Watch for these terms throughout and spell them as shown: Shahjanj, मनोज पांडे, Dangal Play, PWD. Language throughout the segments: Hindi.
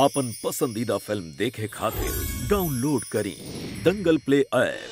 आपन पसंदीदा फिल्म देखे खातिर डाउनलोड करी दंगल प्ले ऐप।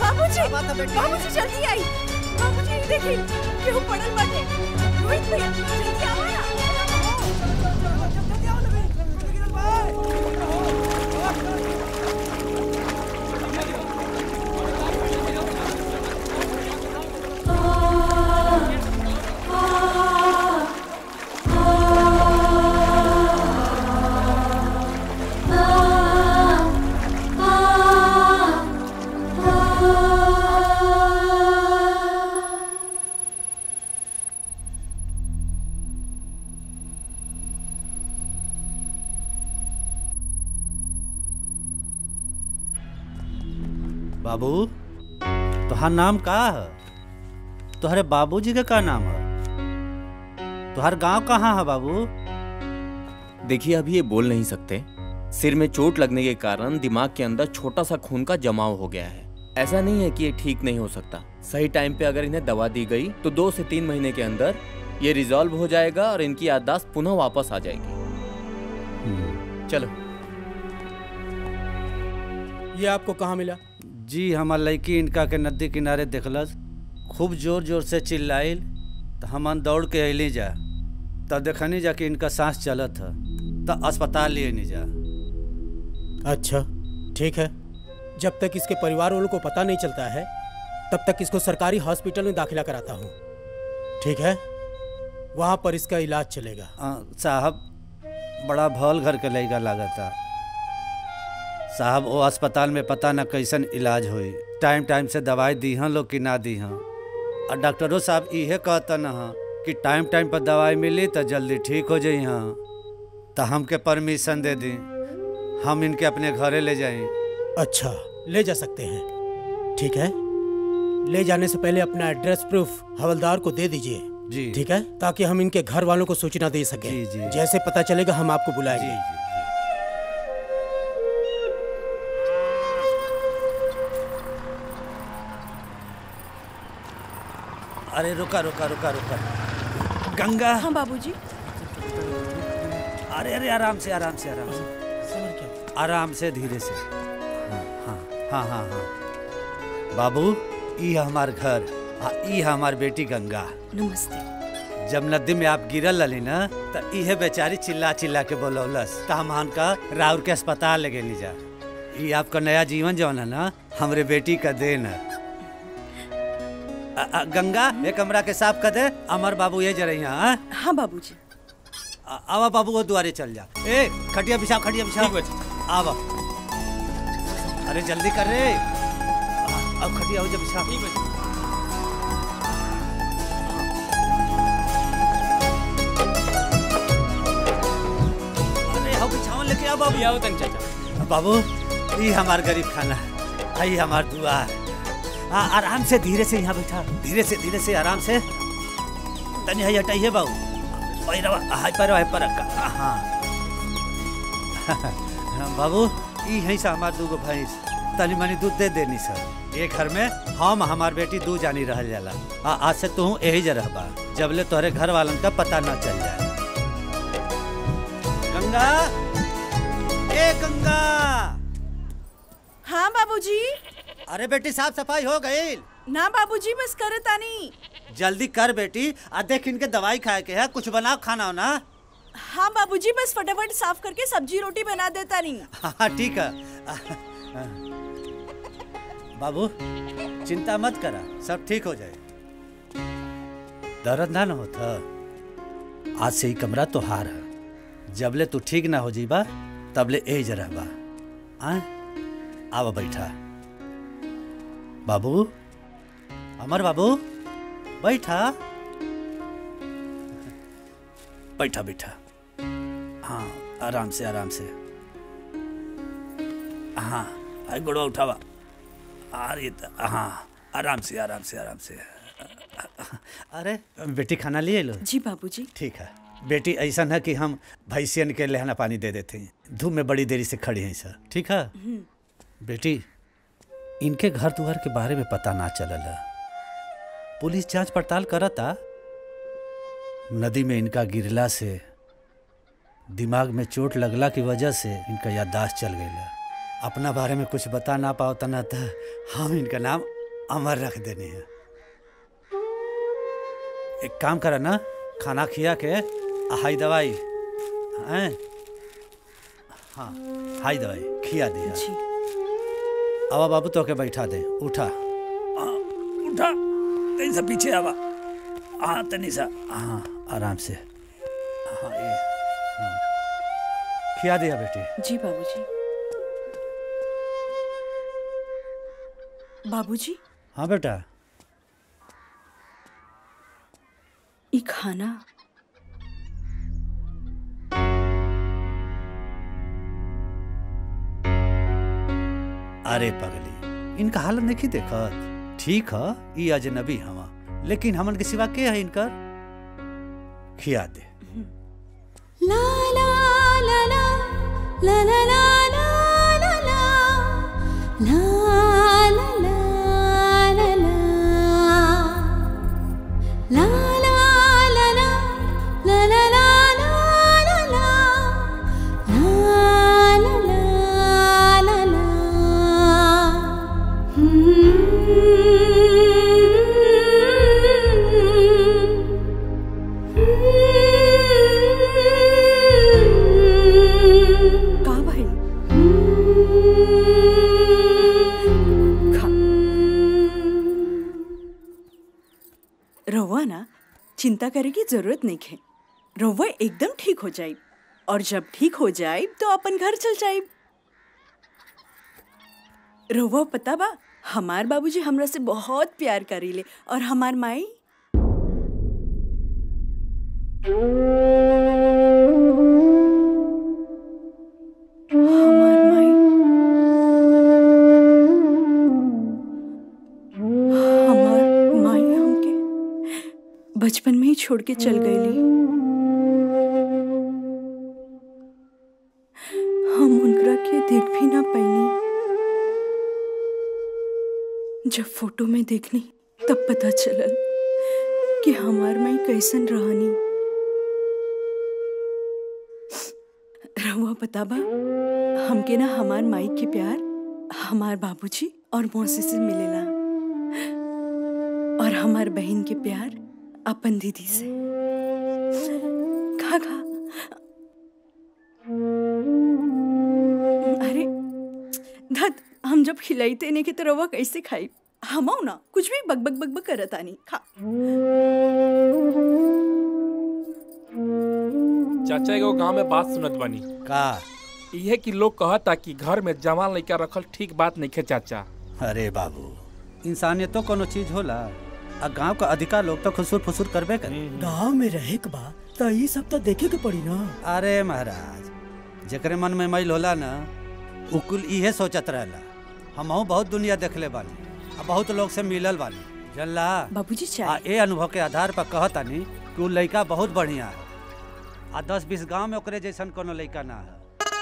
बाबूजी बाबूजी जल्दी आई, बाबूजी देखिए क्यों पड़ल बाटे। रोहित भैया जल्दी आओ ना, जल्दी आओ ना बाबू, तुहार नाम का है? तुहरे बाबूजी का नाम है? तुहार गांव कहाँ है बाबू? देखिए अभी ये बोल नहीं सकते, सिर में चोट लगने के कारण दिमाग के अंदर छोटा सा खून का जमाव हो गया है। ऐसा नहीं है कि ये ठीक नहीं हो सकता। सही टाइम पे अगर इन्हें दवा दी गई तो 2 से 3 महीने के अंदर ये रिजॉल्व हो जाएगा और इनकी याददाश्त पुनः वापस आ जाएगी। चलो। ये आपको कहाँ मिला? जी हमार लड़की इनका के नदी किनारे देखलस, खूब जोर जोर से चिल्लाइल तो हमन दौड़ के अली जा, तब देखनी जा कि इनका सांस चलत है, तब अस्पताल लिए नहीं जा। अच्छा ठीक है, जब तक इसके परिवार वालों को पता नहीं चलता है तब तक इसको सरकारी हॉस्पिटल में दाखिला कराता हूँ, ठीक है? वहाँ पर इसका इलाज चलेगा। साहब बड़ा भौल घर के लड़का लागता साहब, वो अस्पताल में पता न कैसन इलाज होई, टाइम टाइम से दवाई दी हैं लोग कि ना दी हैं, और डॉक्टरों साहब ये कहता न कि टाइम टाइम पर दवाई मिली तो जल्दी ठीक हो जाए। हाँ तो हमके परमिशन दे दी, हम इनके अपने घरे ले जाएं। अच्छा ले जा सकते हैं, ठीक है। ले जाने से पहले अपना एड्रेस प्रूफ हवलदार को दे दीजिए जी, ठीक है, ताकि हम इनके घर वालों को सूचना दे सकें। जैसे पता चलेगा हम आपको बुलाएंगे। अरे रुका रुका रुका रुका गंगा। हाँ बाबूजी। अरे अरे आराम से आराम से आराम से आराम से धीरे से। हाँ हाँ हाँ हाँ हाँ बाबू, ये हमार घर, ये हमार बेटी गंगा। नमस्ते। जब नदी में आप गिरल लली ना तो ये बेचारी चिल्ला चिल्ला के बोलौलस, तो हम का राउर के अस्पताल ले गई जा। ये आपका नया जीवन जौन है ना, हमरे बेटी का देन है। गंगा ये कमरा के साफ कर दे, अमर बाबू ये जरिया। हाँ बाबूजी। आवा बाबू वो दुआरे चल जा। ए खटिया बिछाओ, खटिया बिछाओ, आवा। अरे जल्दी कर रे, अब खटिया हो जा बिछाओ। अरे हो बिछाओ लेके आओ बाबू। आओ तन चाचा। बाबू ये हमार गरीब खाना है, ये हमार दुआ है। हाँ आराम से धीरे से यहाँ बैठा, धीरे से आराम से। तनी है हटाई है बाबू, पैर हाँ बाबू ई है सा हमार 2 गो भैंस, तनी मनी दूध दे देनी सर। ये घर में हम हमार बेटी 2 जानी रह जाला। आज से तू यही जगह बा, जबले तोहरे घर वालन का पता ना चल जाए। गंगा, ए गंगा। हाँ बाबूजी। अरे बेटी साफ सफाई हो गई ना? बाबूजी बस करे तानी। जल्दी कर बेटी, आ देख इनके दवाई खाए के है, कुछ बनाओ खाना हो ना। हाँ बाबूजी बस फटाफट साफ करके सब्जी रोटी बना देता नहीं। हाँ ठीक है बाबू, चिंता मत करा, सब ठीक हो जाए, दर्द ना न होता। आज से ही कमरा तोहार है, जबले तू ठीक ना हो जीबा तबले यही जरा बा। आवा बैठा बाबू, अमर बाबू बैठा बैठा बैठा। हाँ आराम से आराम से। हाँ गोड़वा उठावा। अरे हाँ आराम से आराम से आराम से। अरे बेटी खाना लिए लो। जी बाबूजी। ठीक है बेटी, ऐसा है कि हम भैंसियन के लहना पानी दे देते हैं, धूप में बड़ी देरी से खड़ी हैं सर। ठीक है बेटी, इनके घर दुआर के बारे में पता ना चलल, पुलिस जांच पड़ताल करता। नदी में इनका गिरला से दिमाग में चोट लगला की वजह से इनका याददाश्त चल गया। अपना बारे में कुछ बता ना पावता ना था, हम इनका नाम अमर रख देने हैं। एक काम करा ना, खाना खिया के हाई दवाई हैं, हाँ हाई दवाई खिया दिया। आवा बाबू तो के बैठा दे, उठा उठा कहीं से पीछे आवा, हाँ तनी सा, हाँ आराम से, हाँ ये खिया दिया बेटी। जी बाबूजी। बाबूजी। हाँ बेटा। ये खाना अरे पगली, इनका हालत नहीं देखत। ठीक है ये अजनबी हवा, लेकिन हमन के सिवा के है इनका। खिया दे। ला ला ला ला ला ला ला ला ला ला ला ला ला ला ला। रहुआ ना चिंता करे की जरूरत नहीं है, रहुआ एकदम ठीक हो जाए, और जब ठीक हो जाए तो अपन घर चल जाए। रहुआ पता बा हमार बाबूजी हमरा से बहुत प्यार करीले, और हमार माई बचपन में ही छोड़ के चल गई ली। हम उनकरा के देख भी ना पाईनी, जब फोटो में देखनी तब पता चलल कि हमार माई कैसन रहनी। रहुआ पता बा हमके ना हमार माई के प्यार हमार बाबूजी और मौसी से मिलेला, और हमार बहन के प्यार अपन दीदी से। खा खा, अरे धत हम जब खिलाईते नहीं के तो रवा कैसे खाई। हम आओ ना कुछ भी बक बक बक बक करता नहीं। खा चाचा एगो गांव में बात सुनत बनी का, ये कि लोग कहता कि घर में जवान लड़का रखल ठीक बात नहीं है चाचा। अरे बाबू इंसानियत तो कोनो चीज होला, गांव का अधिकार लोग तो खुसूर फुसूर करबे करें। गांव में रहे के बा तो ये सब तो देखे के पड़ी ना। अरे महाराज जेकरे मन में मैल होला ना उकुल इहे सोचत रहला। हमहु बहुत दुनिया देखले बानी, अब बहुत लोग से मिलल बानी। जल्ला बाबूजी चाय ए अनुभव के आधार पर कहतानी कि वो लड़का बहुत बढ़िया है, आ 10-20 गाँव में ओकरे जैसन कोनो लड़का ना है।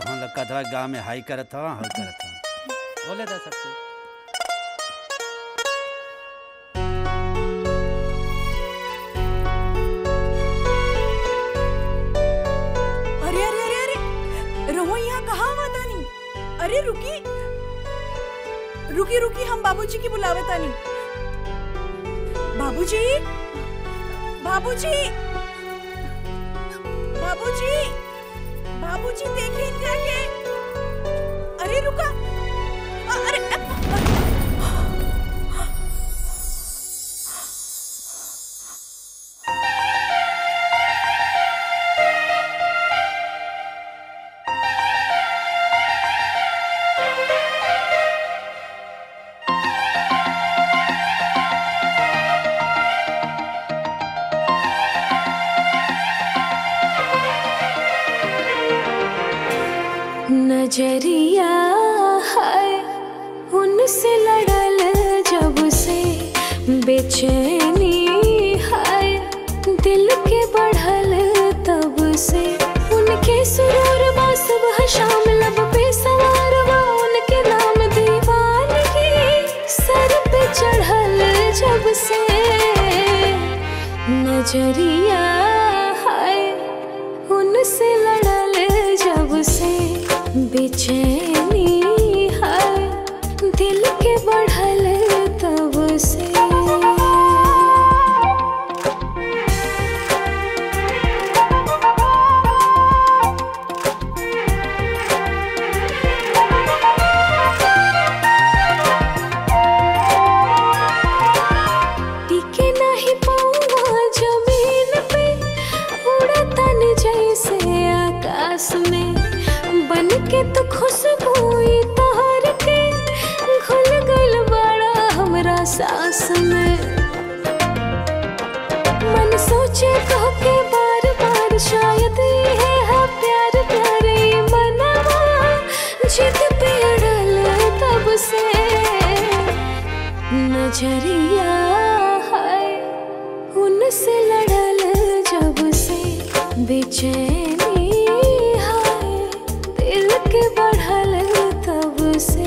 तुम लड़का था गाँव में हाई करत हा, हाई करत हा, बोले दा सबसे। अरे रुकी रुकी रुकी, हम बाबूजी की बुलावत आनी। बाबूजी बाबूजी बाबूजी बाबूजी देखिए क्या के। अरे रुका, अरे नजरिया है उनसे लड़ल जब से, बेचैनी है दिल के बढ़ल तब से। उनके सुरूर बस वह शाम लब पे सवार, उनके नाम दीवानगी सर पे चढ़ल जब से। नजरिया है जरिया है उनसे लड़ल जब से बेचैनी है दिल के बढ़ल तब से।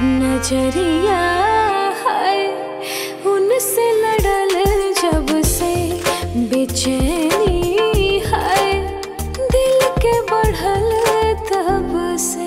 नजरिया है उनसे लड़ल जब से बेचैनी है दिल के बढ़ल तब से।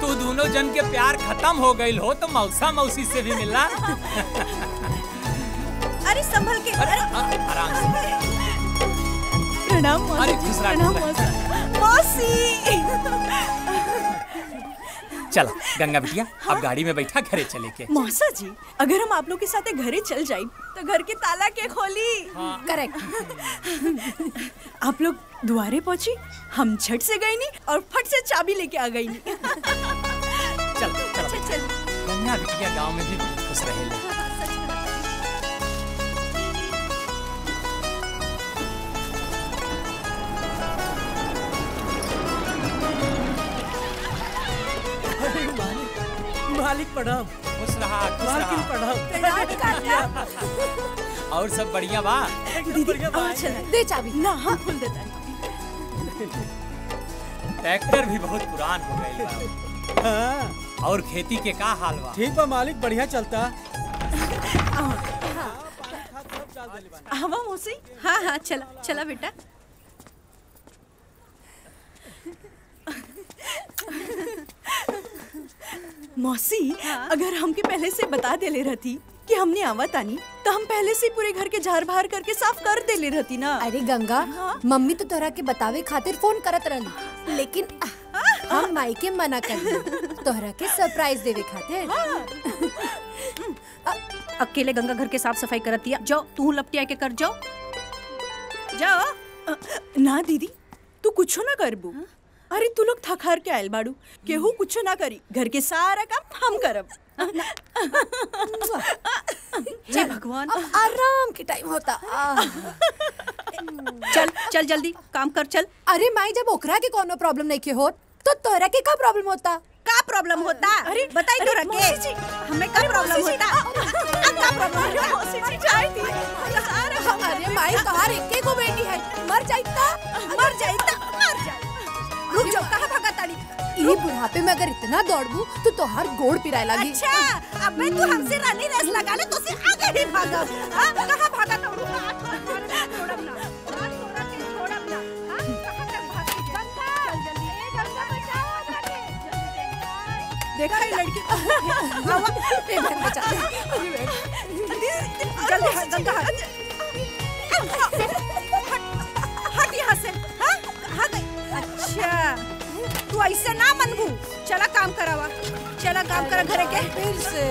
तू दोनों जन के प्यार खत्म हो गई हो तो मौसा मौसी से भी मिला। अरे संभल के, अरे आराम से। प्रणाम मौसी। चला गंगा बिटिया, अब गाड़ी में बैठा घरे चले के। मौसा जी, अगर हम आप लोग के साथ घरे चल जाए तो घर के ताला के खोली। हाँ। करेक्ट। आप लोग द्वारे पहुंची, हम झट से गए नहीं और फट से चाबी लेके आ गई। चल चल चल, गंगा बिटिया गांव में भी खुश रहे। मालिक प्रणाम। खुश रहा, मालिक प्रणाम। और सब बढ़िया बा? बढ़िया बा। दे चाबी ना, हाँ खुल देता है। ट्रैक्टर भी बहुत पुरान हो गई। हाँ। और खेती के का हाल बा? ठीक बा मालिक, बढ़िया चलता। हवा मौसी। हाँ हाँ, चला चला बेटा। मौसी, हाँ? अगर हमके पहले से बता दे ले रहती कि हमने आवत आनी तो हम पहले से पूरे घर के झाड़ बहार करके साफ कर दे ले रहती ना। अरे गंगा, हाँ? मम्मी तो तोरा के बतावे खातिर फोन करत रही, लेकिन हम मायके मना कर तोरा के सरप्राइज देवे खातिर। हाँ? अकेले गंगा घर के साफ सफाई करती है, जाओ तू लपटिया के कर जाओ जाओ। ना दीदी, तू कुछ ना करबू। अरे तू लोग थक हार के आयल बाड़ू, केहू कुछ ना करी, घर के सारा काम हम करब। जय भगवान, अब आराम के टाइम होता। चल चल जल्दी काम कर चल। अरे माई, जब ओकरा के कोनो प्रॉब्लम नहीं के हो तो तोरा के का प्रॉब्लम होता? का प्रॉब्लम होता? अरे बताई तोरा के हमें का प्रॉब्लम होता? का प्रॉब्लम होता? अरे माई, तोहार एके गो बेटी है, मर जाइता मर जाइता। रुक जाओ, कहाँ भागा ताड़ी? ये बुढ़ापे में अगर इतना दौड़बू तो तोहार गोड़ पिराए लगी। अच्छा, अब मैं तू हमसे रानी रेस लगा ले तो से आगे नहीं भागा। हाँ, कहाँ भागा तोड़ू? हाथ तोड़ा ना। हाँ, कहाँ तक भागी? गंगा, जल्दी गंगा बचाओ अपने। देखा ये लड़की? आवाज़ पे बहन बचाओ। जल्दी गंगा। अच्छा, काम करा घरे के फिर से।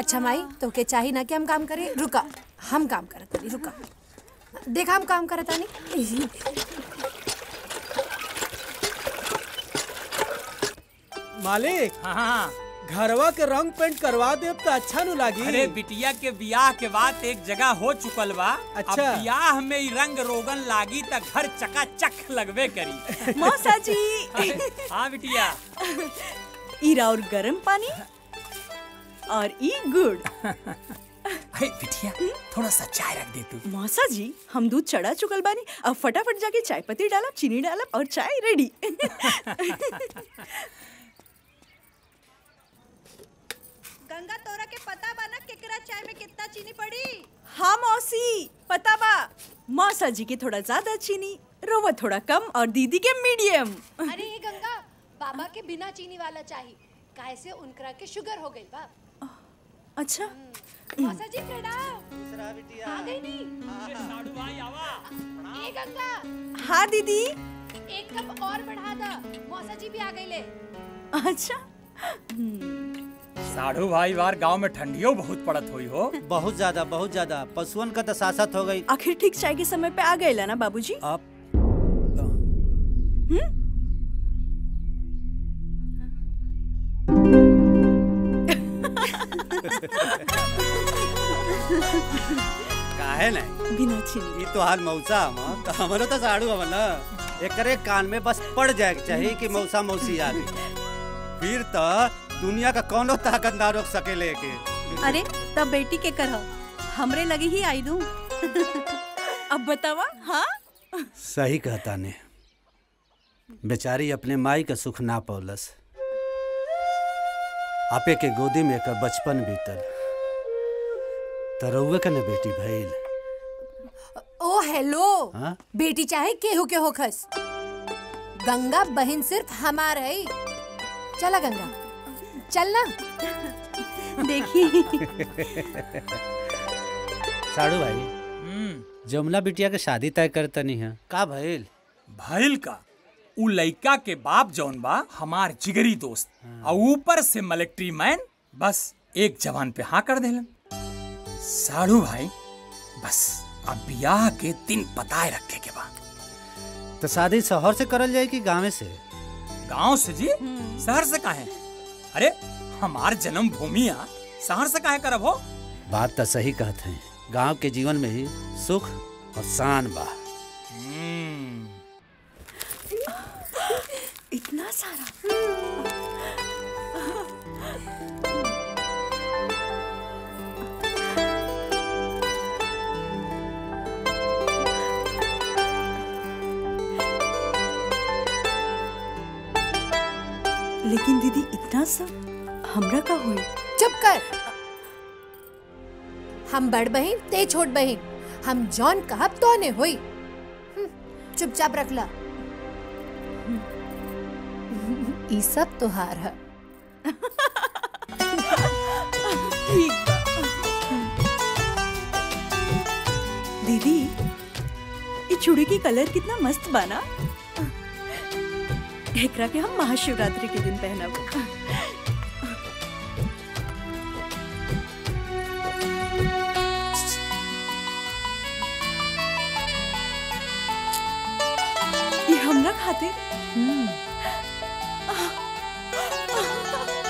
अच्छा माई तोके चाही ना कि हम काम करें, रुका हम काम करत नहीं, रुका देखा हम काम करत नहीं। मालिक हाँ घरवा के रंग पेंट करवा दे तो अच्छा न लागी। अरे बिटिया के ब्याह के बाद एक जगह हो चुकल बा। अच्छा ब्याह में ही रंग रोगन लागी तो घर चकाचक लगवे करी। मौसा जी हाँ बिटिया इरा और गरम पानी और ई गुड़। अरे बिटिया थोड़ा सा चाय रख दे तू। मौसा जी हम दूध चढ़ा चुकल बानी, अब फटाफट जाके चाय पत्ती डाला, चीनी डाला और चाय रेडी। गंगा तोरा के पता बा ना केकरा चाय में कितना चीनी पड़ी? हाँ मौसी पता बा, मौसा जी के थोड़ा ज्यादा चीनी, रोवा थोड़ा कम और दीदी के मीडियम। अरे ये गंगा बाबा के बिना चीनी वाला चाहिए, कैसे उनकरा के शुगर हो गई बा। अच्छा मौसा जी प्रणाम। बिटिया आ गई नहीं? ए गंगा हाँ दीदी एक कप और बढ़ा दा, मौसा जी भी आ गई ले। अच्छा साढ़ू भाई बार गांव में ठंडियों बहुत पड़त हुई हो। बहुत ज्यादा बहुत ज्यादा, पशुओं का तसासत हो गई। आखिर ठीक चाय के समय पे आ गए ला ना बाबूजी आप। काहे नहीं बिना चीनी ये तो हाल मौसा हमारा तो साढ़ू हमारा ना एक कान में बस पड़ जाए चाहिए कि मौसा मौसी आ गई, फिर तो दुनिया का कौनो ताकत ना रोक सके लेके। अरे तब बेटी के कर हमरे लगी ही आई दू। अब बतावा हाँ सही कहता ने बेचारी अपने माई का सुख ना पौलस, आपे के गोदी में का बचपन बीतल तरुवे का न बेटी भइल। ओ हेलो हाँ? बेटी चाहे केहू के होखस, गंगा बहन सिर्फ हमार है। चला गंगा चलना देखिए। साड़ू भाई जमुना बिटिया के शादी तय करता नहीं है का भइल? भइल का उ लइका के बाप जौन बा हमार जिगरी दोस्त और ऊपर से मिलिट्री मैन, बस एक जवान पे हाँ कर देलन। साड़ू भाई बस अब ब्याह के दिन बताए रखे के बा। तो शादी शहर से करल जाए कि गाँव से? गाँव से जी, शहर से काहे? अरे हमार जन्म भूमि आ, शहर से काहे करब हो? बात तो सही कहते हैं, गांव के जीवन में ही सुख और शान बा। इतना सारा लेकिन दीदी इतना सब हमरा का हुई? चुप कर, हम बड़ बहिन ते छोट बहिन, हम जॉन कहब तो ने हुई। चुपचाप रखला, ई सब तोहार है। दीदी ये चूड़ी की कलर कितना मस्त बना, एकरा के हम महाशिवरात्रि के दिन पहनब। ये हमरा खातिर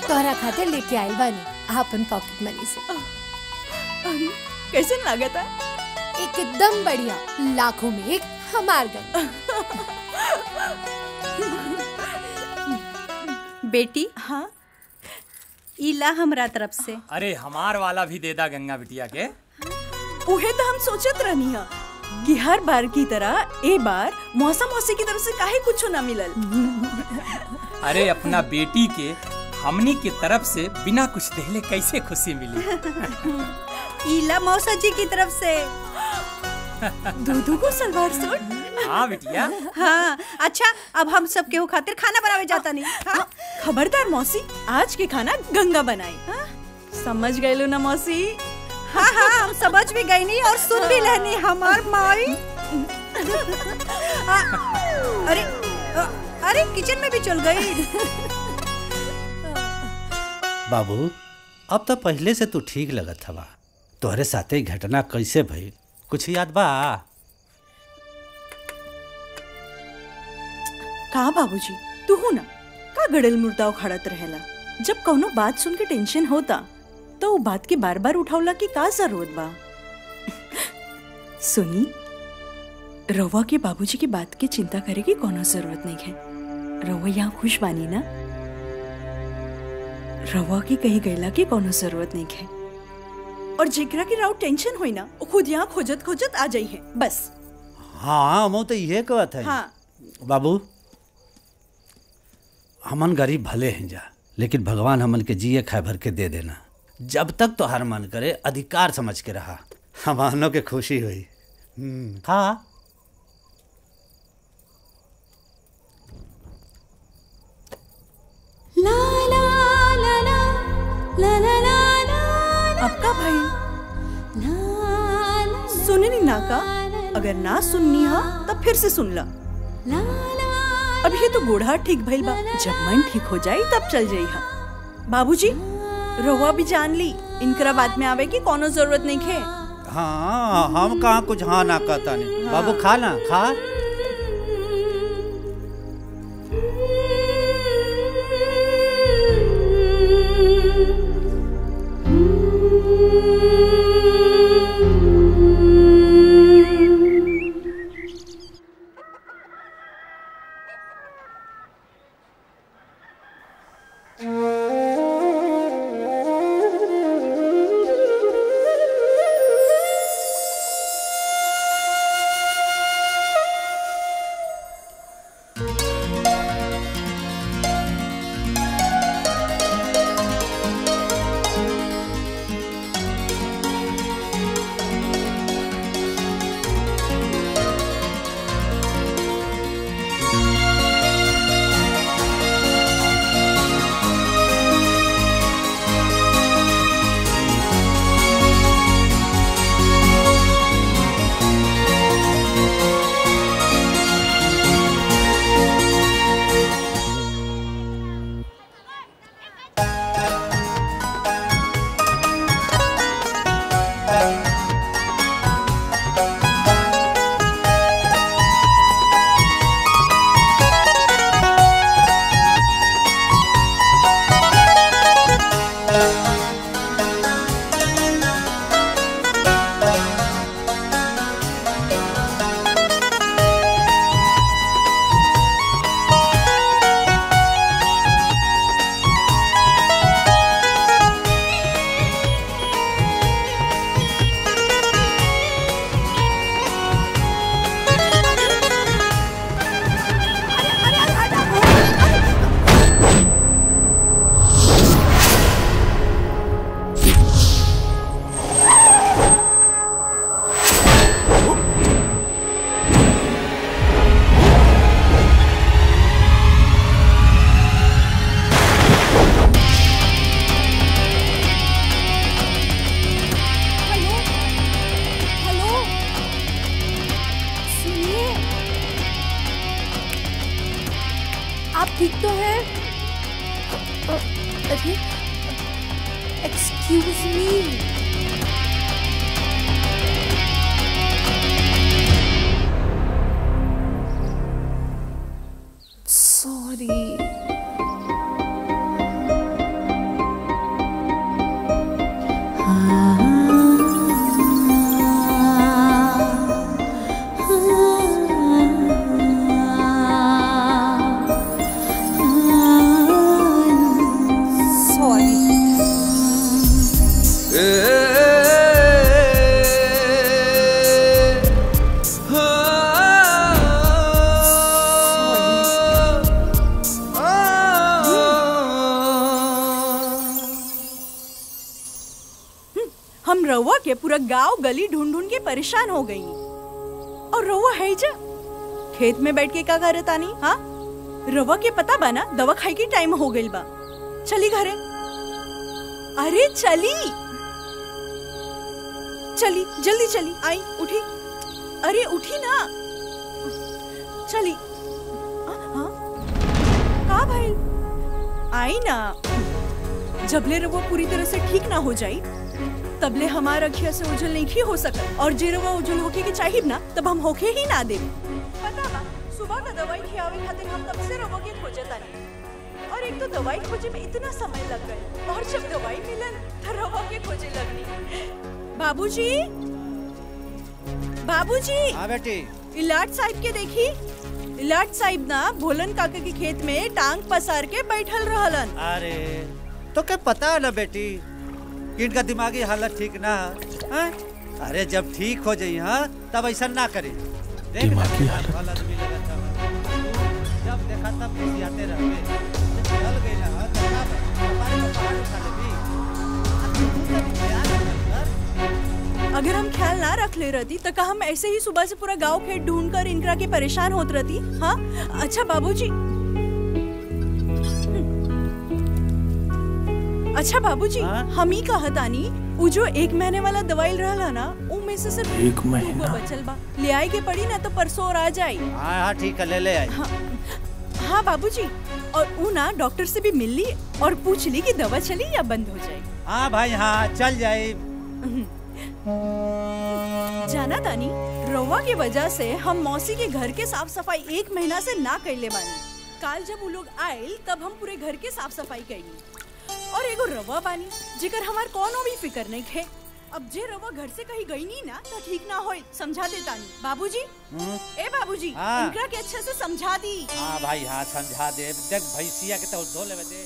तोरा खातिर लेके आयल बानी अपन पॉकेट मनी से। कैसे लागत है? एकदम बढ़िया, लाखों में एक हमार गन। बेटी हाँ इला हमरा तरफ से। अरे हमार वाला भी दे दा गंगा बिटिया के। उहे तो हम सोचत रहनी है कि हर बार की तरह ए बार मौसा मौसी की तरफ से काहे कुछ ना मिलल। अरे अपना बेटी के हमनी की तरफ से बिना कुछ देले कैसे खुशी मिली? इला मौसा जी की तरफ से दूधू को सलवार सूट। हाँ बिटिया हाँ। अच्छा अब हम सब के खातिर खाना बनावे जाता नहीं हाँ? खबरदार मौसी आज के खाना गंगा बनाई हाँ? समझ गए लो ना मौसी? हाँ हाँ हम समझ भी गई नहीं और सुन भी लेनी हमार माई। अरे अरे किचन में भी चल गई। बाबू अब तो पहले से तू ठीक लगत हवा। तोहरे साथे घटना कैसे भई कुछ याद बा? का बाबूजी तूहू ना का गड़ल मुर्दा उखाड़त रहेला। जब कौनो बात सुन के टेंशन होता तो वो बात के बार बार उठावला की का जरूरत बा। सुनी रवा के बाबूजी की बात की चिंता करे की कोनो जरूरत नहीं है। रवा यहाँ खुश बानी ना। रवा की कहीं गैला की कोनो जरूरत नहीं है। और जेकरा की राव टेंशन हुई ना वो खुद यहाँ खोजत खोजत आ जाई है बस। हाँ मो तो ये कहत है। हाँ बाबू हमन गरीब भले हैं जा, लेकिन भगवान हमन के जिये खाए भर के दे देना। जब तक तो हर मन करे अधिकार समझ के रहा। हमानों के खुशी हुई। हाँ ला ला ला ला ला ला ला ला। आपका भाई सुने नहीं ना का? अगर ना सुननी हा तब फिर से सुन ला। अब ये तो बूढ़ा ठीक भाई बा, जब मन ठीक हो जाए तब चल जाई हा। बाबूजी रोवा भी जान ली इनकरा बाद में आवे की कोनो जरूरत नहीं है। हाँ हम कहाँ कुछ हाँ ना कहता नहीं। हाँ। बाबू खा ना खा। पूरा गांव गली ढूंढ ढूंढ के परेशान हो गई और रवा है जा खेत में बैठ के क्या करे तानी। हाँ रवा के पता बा ना दवा खाई की टाइम हो गई बा। चली घरे। अरे चली चली जल्दी चली। आई उठी। अरे उठी ना चली। हाँ आई ना, जबले रवा पूरी तरह से ठीक ना हो जाई तबले हमारा रखिया से उजल नहीं हो सकत। और जे रवा उजल होके के चाहिए ना तब हम होके ही ना दे। पता बा सुबह ना दवाई खियावे खातिर हम तब से रवा के खोजतानी, और एक तो दवाई खोजे में इतना समय लग गए और जब दवाई मिलन तो रवा के खोजे लगनी। बाबूजी, बाबूजी। हाँ बेटी। इलाट साहिब के देखी, इलाट साहिब ना भोलन काका के खेत में टांग पसार के बैठल रहलन। अरे तो क्या पता है ना बेटी इनका दिमागी हालत ठीक ना है। अरे जब ठीक हो जाये हाँ तब ऐसा ना करे। दिमागी हालत जब देखा तब आते रहे। अगर हम ख्याल ना रख ले रहती तो हम ऐसे ही सुबह से पूरा गांव खेत ढूंढ कर इनकरा के परेशान होत रहती। हाँ अच्छा बाबूजी, अच्छा बाबूजी हम ही कहतानी वो जो एक महीने वाला दवाई रहला ना उनमें से सिर्फ एक महीना बचल बा, ले आए के पड़ी ना तो परसों आ जाए। हाँ ठीक है, ले आई। हाँ बाबूजी, और वो ना डॉक्टर से भी मिल ली और पूछ ली कि दवा चली या बंद हो जाए। हाँ भाई हाँ चल जाए। जाना तानी रवा के वजह से हम मौसी के घर के साफ सफाई एक महीना से ना कर ले बानी। काल जब वो लोग आए तब हम पूरे घर के साफ सफाई करी और एगो रवा बानी जिकर हमार कोनो भी फिकर नहीं है। अब जे रवा घर से कहीं गई नहीं ना तो ठीक ना हो, समझा दे तानी। बाबूजी, ए बाबूजी इनका के अच्छे से समझा दी। हाँ भाई हाँ समझा दे। देख भैंसिया के तो धो लेवे दे।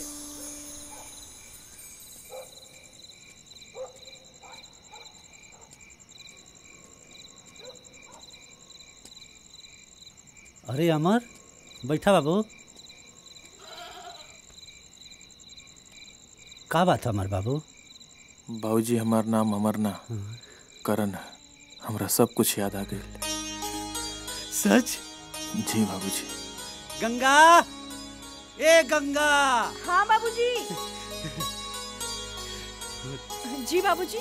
अरे अमर बैठा बाबू, का बात है अमर बाबू? बाबूजी हमार नाम अमर ना करण, हमरा सब कुछ याद आ गई। सच? जी बाबूजी। गंगा, ए गंगा। हाँ बाबूजी। जी बाबूजी।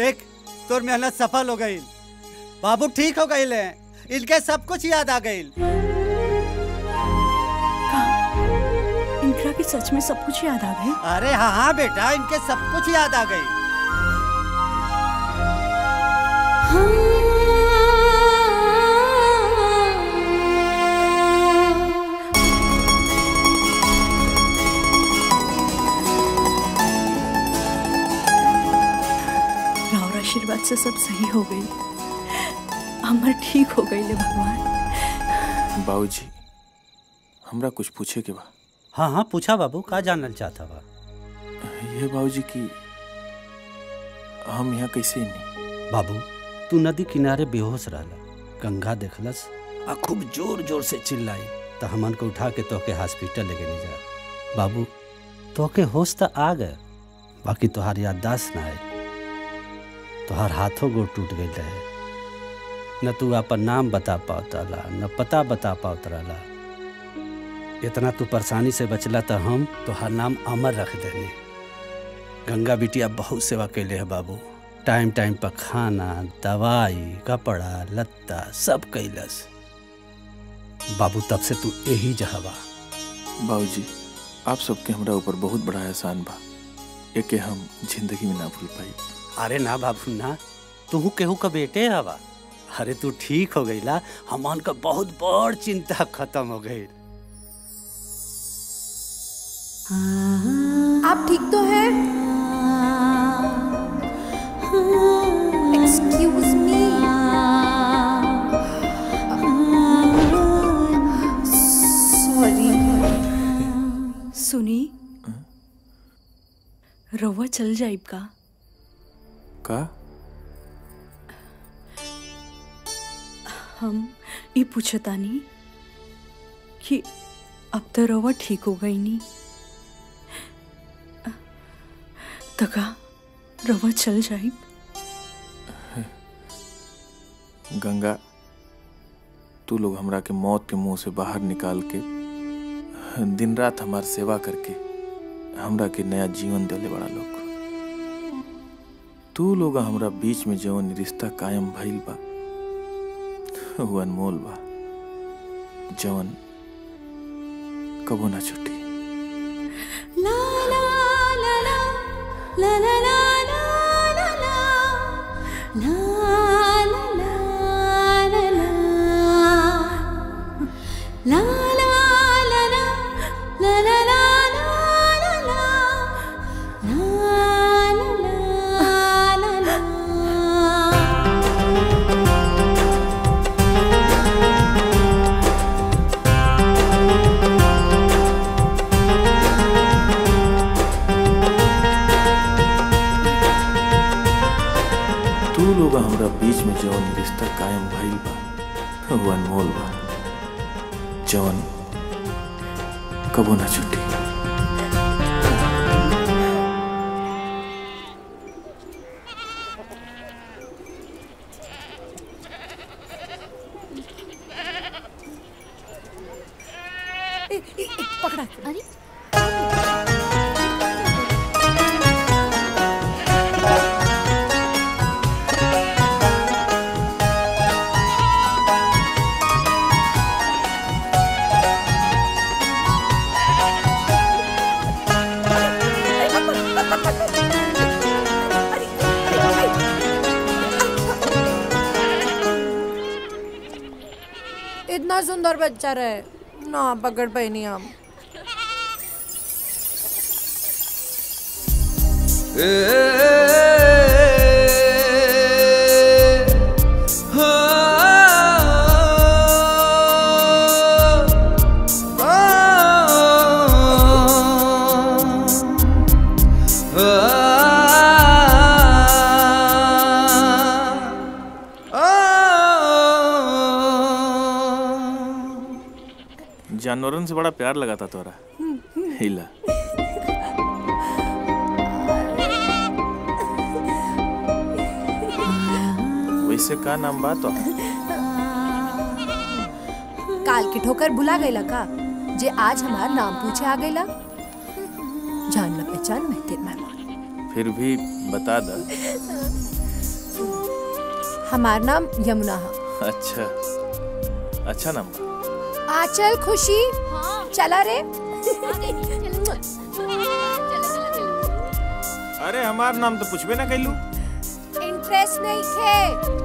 देख तोर मेहनत सफल हो गई, बाबू ठीक हो गए ले, इनके सब कुछ याद आ गई। इनका की सच में सब कुछ याद आ गई? अरे हाँ हाँ बेटा इनके सब कुछ याद आ गई। रावण आशीर्वाद से सब सही हो गई, हमर ठीक हो गई ले भगवान। बाबूजी हमरा कुछ पूछे के बा। हाँ हाँ पूछा बाबू, का जानल चाहता बा? ये बाबूजी की हम यहाँ कैसे नहीं। बाबू तू नदी किनारे बेहोश रहला, गंगा देखलस आ खूब जोर जोर से चिल्लाई तो हमन को उठा के तोके हॉस्पिटल लेके नहीं जा। बाबू तोके होश तो आ गए, बाकी तोहार याददाश्त ना है, तोहार हाथों गोड़ टूट गई रहे, न तू अपन नाम बता पाता ला न पता बता पाता ला। इतना तू परेशानी से बचला तो हम तोहार नाम अमर रख देने। गंगा बिटिया बहुत सेवा कैले है बाबू, टाइम टाइम पर खाना दवाई कपड़ा लत्ता सब कैलस। बाबू तब से तू यही जहवा। बाबूजी आप सबके हमरा ऊपर बहुत बड़ा एहसान बा, एके हम जिंदगी में ना भूल पाई। अरे ना बाबू ना, तू केहू का बेटे हवा। अरे तू ठीक हो गई ला, हमान का बहुत बड़ चिंता खत्म हो गई। आप ठीक तो है? Excuse me, sorry. सुनी रवा चल जाइब का? का? हम ये पूछता नहीं कि अब तो रवा ठीक हो गई नहीं तका रवा चल जाए। गंगा तू लोग हमरा के मौत के मुंह से बाहर निकाल के दिन रात हमार सेवा करके हमरा के नया जीवन देले बड़ा लोग। तू लोग हमरा बीच में जवन रिश्ता कायम भइल बा वो अनमोल बा, जवन कबो ना छूटी। लोग हमरा बीच में जवन रिश्ता कायम भइल बा वो अनमोल बा, जवन कबो ना छूटी। पकड़ा। अरे इतना सुंदर बच्चा रहे ना पकड़ पाए नहीं हम। जानवरों से बड़ा प्यार लगाता तोरा हिला। वैसे का नाम बात हो? काल की ठोकर भुला गईला का जे आज हमारा नाम पूछे आ गईला। जान न पहचान मेहंदी मेहमान। फिर भी बता दा। हमारा नाम यमुना है। अच्छा अच्छा नाम बा। आचल खुशी। हाँ। चला रे। अरे हमार नाम तो पूछबे ना कैलू। इंटरेस्ट नहीं थे।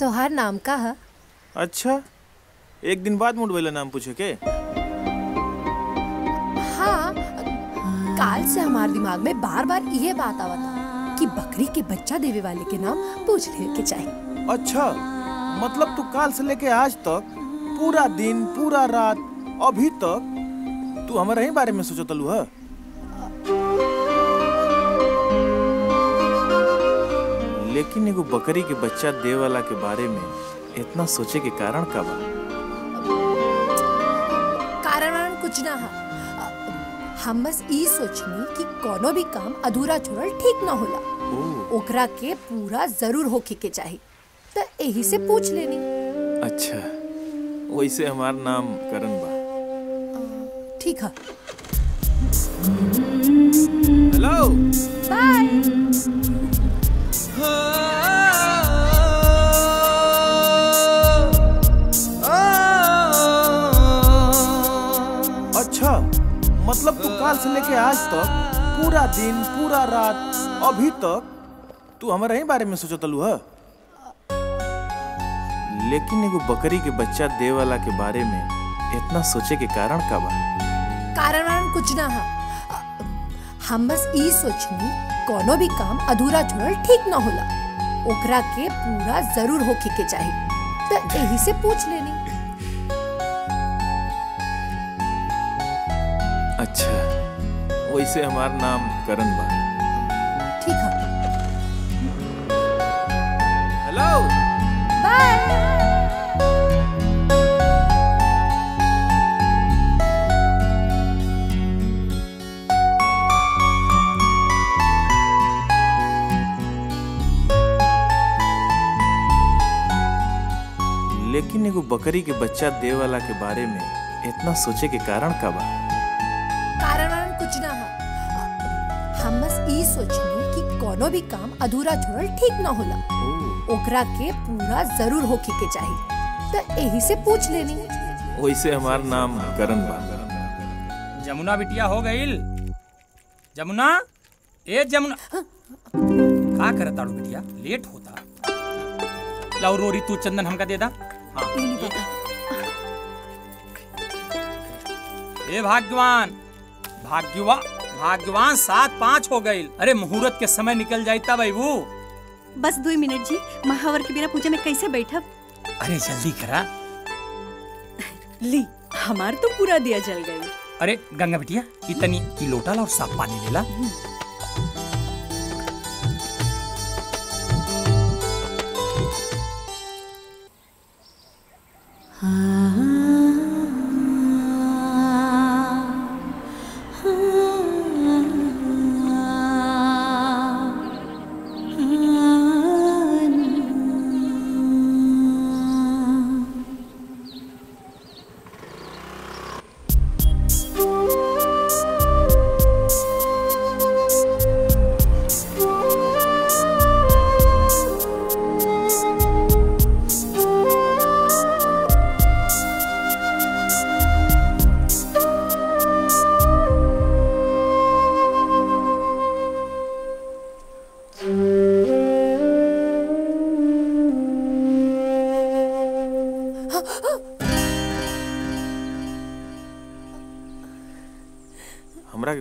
तोहार नाम का है? अच्छा एक दिन बाद मुड़ वाला नाम पूछे के? हाँ काल से हमारे दिमाग में बार बार ये बात आवा था कि बकरी के बच्चा देवे वाले के नाम पूछ ले के चाहिए। अच्छा मतलब तू काल से लेके आज तक पूरा दिन पूरा रात अभी तक तू हमारे ही बारे में सोचत लू है? लेकिन एगो बकरी के बच्चा देवला के बारे में इतना सोचे के कारण का बा? कारण कुछ ना है। हम बस ई सोचनी कि कोनो भी काम अधूरा छोड़ल ठीक ना होला। ओकरा के पूरा जरूर होके के चाहिए तो यही से पूछ लेनी। अच्छा वैसे हमार नाम करण बा। ठीक है। Hello bye. अच्छा मतलब तू काल से लेके आज तक पूरा दिन पूरा रात अभी तक तू हमारे ही बारे में सोचतलू है? लेकिन एगो बकरी के बच्चा देवला के बारे में इतना सोचे के कारण का बा? कारण कुछ ना है। हम बस ई सोचनी कोनो भी काम अधूरा छोड़ल ठीक ना होला। ओकरा के पूरा जरूर होके के चाहिए तो यही से पूछ लेनी। अच्छा वैसे हमार नाम करण बा। ठीक है। Hello bye. लेकिन एगो बकरी के बच्चा देवला के बारे में इतना सोचे के कारण का बा? कारण कुछ ना है। हम बस ई सोचनी कि कोनो भी काम अधूरा छोड़ल ठीक ना होला। ओकरा के पूरा जरूर होके के चाहिए तो यही से पूछ लेनी। वैसे हमार नाम करण बा। जमुना बिटिया हो गईल। जमुना ए जमुना का करे ताड़ू बिटिया, लेट होता। लाओ रोरी तू चंदन हमका दे दा। हाँ ए भाग्यवान भाग्यवान 7-5 हो गईल। अरे मुहूर्त के समय निकल जाता बाबू। बस 2 मिनट जी, महावर के बिना पूजा में कैसे बैठा। अरे जल्दी करा। ली हमार तो पूरा दिया जल गई। अरे गंगा बिटिया इतनी की लोटा ला और साफ पानी ले ला।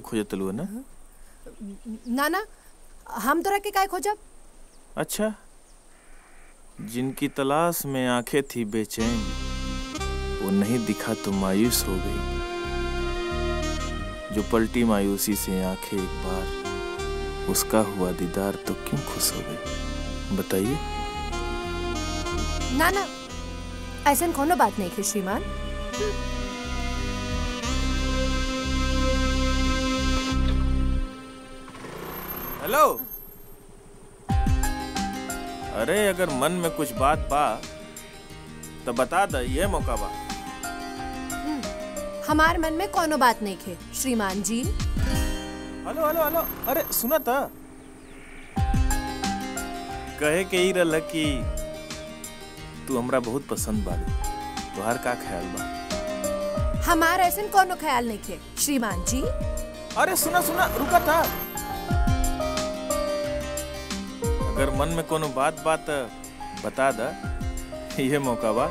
खोजतलू ना ना ना हम तोरा के काय खोजब। अच्छा, जिनकी तलाश में आंखें थी बेचैन, वो नहीं दिखा तो मायूस हो गई। जो पलटी मायूसी से आंखें एक बार, उसका हुआ दीदार तो क्यों खुश हो गई, बताइए। ना ना ऐसा कोनो बात नहीं है श्रीमान। हेलो, अरे अगर मन में कुछ बात बा तो बता द, ये मौका बा। हमार मन में कोनो बात नहीं है श्रीमान जी। हेलो हेलो हेलो, अरे सुना था कहे के ही रहा कि तू हमरा बहुत पसंद बाड़ी, तुहार का ख्याल बा। हमार ऐसा कोनो ख्याल नहीं है श्रीमान जी। अरे सुना सुना, रुका था। अगर मन में कोनो बात बता दा, ये मौका बा।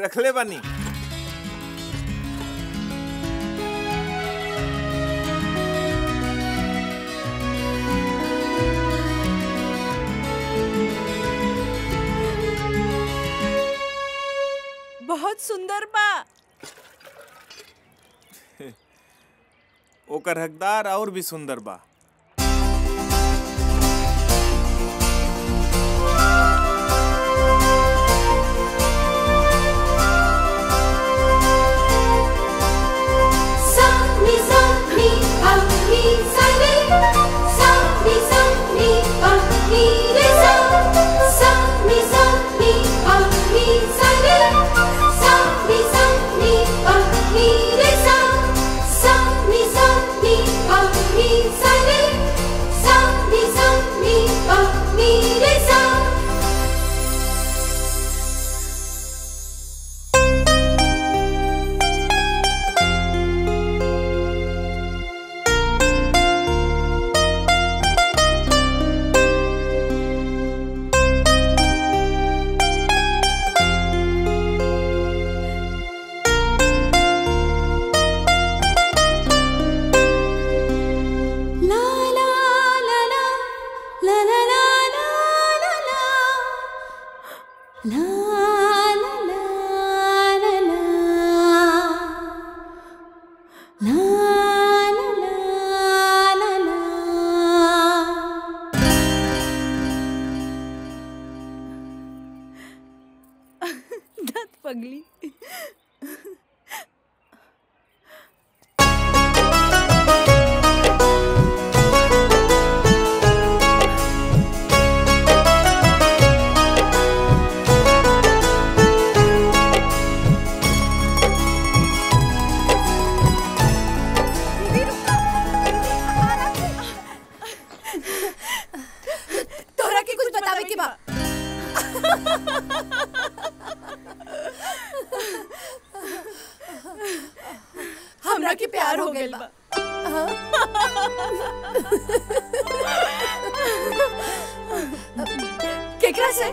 रखले बानी। बहुत सुंदर बा। ओकर हकदार और भी सुंदर बा। हमरा के प्यार हो गया बा। केकरा से?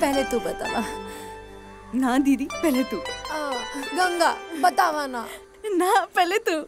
पहले तू बतावा ना दीदी। पहले तू गंगा बतावा ना। ना पहले तू।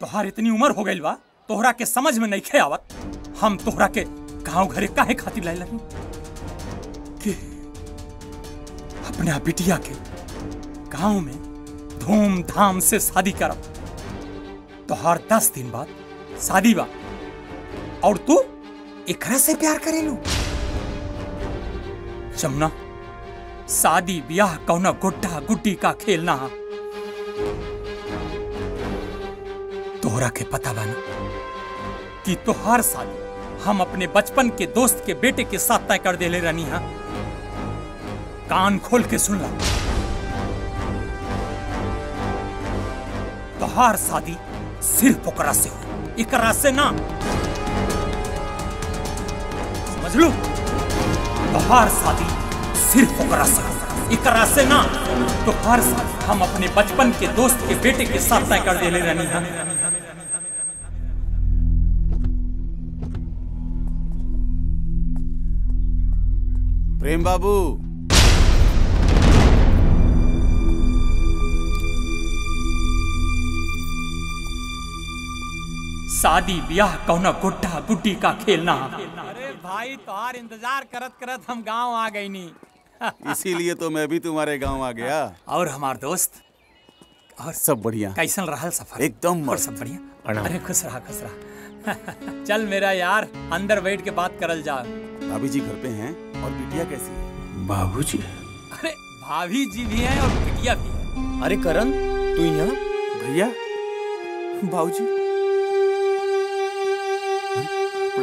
तोहर इतनी उम्र हो गई बा, तोहरा के समझ में नहीं आवत। हम तोहरा के गांव घरे काहे खातिर लाइल हनी कि अपना बिटिया के गांव में धूमधाम से शादी करब। तोहर 10 दिन बाद शादी बा और तू एकरा से प्यार करेलू। जमुना, शादी ब्याह कौना गुड्डा गुड्डी का खेल ना। तोहरा के पता बा ना कि तोहार शादी हम अपने बचपन के दोस्त के बेटे के साथ तय कर देले रहनी है। कान खोल के सुन ला, तोहार शादी सिर्फ ओकरा से हो, एकरा से ना। समझ लो, तोहार शादी सिर्फ ओकरा से हो। इकरा से ना तो फर्ज हम अपने बचपन के दोस्त के बेटे के साथ तय कर देले रहनी है। प्रेम बाबू शादी ब्याह कौना गुड्डा गुड्डी का खेलना। अरे भाई तुम्हार इंतजार करत करत हम गांव आ गई नहीं इसीलिए तो मैं भी तुम्हारे गांव आ गया। और हमार दोस्त और सब बढ़िया। कैसन रहल सफर? एकदम और सब बढ़िया। अरे खुश रहा खुश रहा। चल मेरा यार अंदर बैठ के बात करल जा। भाभी जी घर पे हैं और बिटिया कैसी है? बाबू जी। अरे भाभी जी भी है और बिटिया भी है। अरे करण तू यहाँ? भैया बाबू जी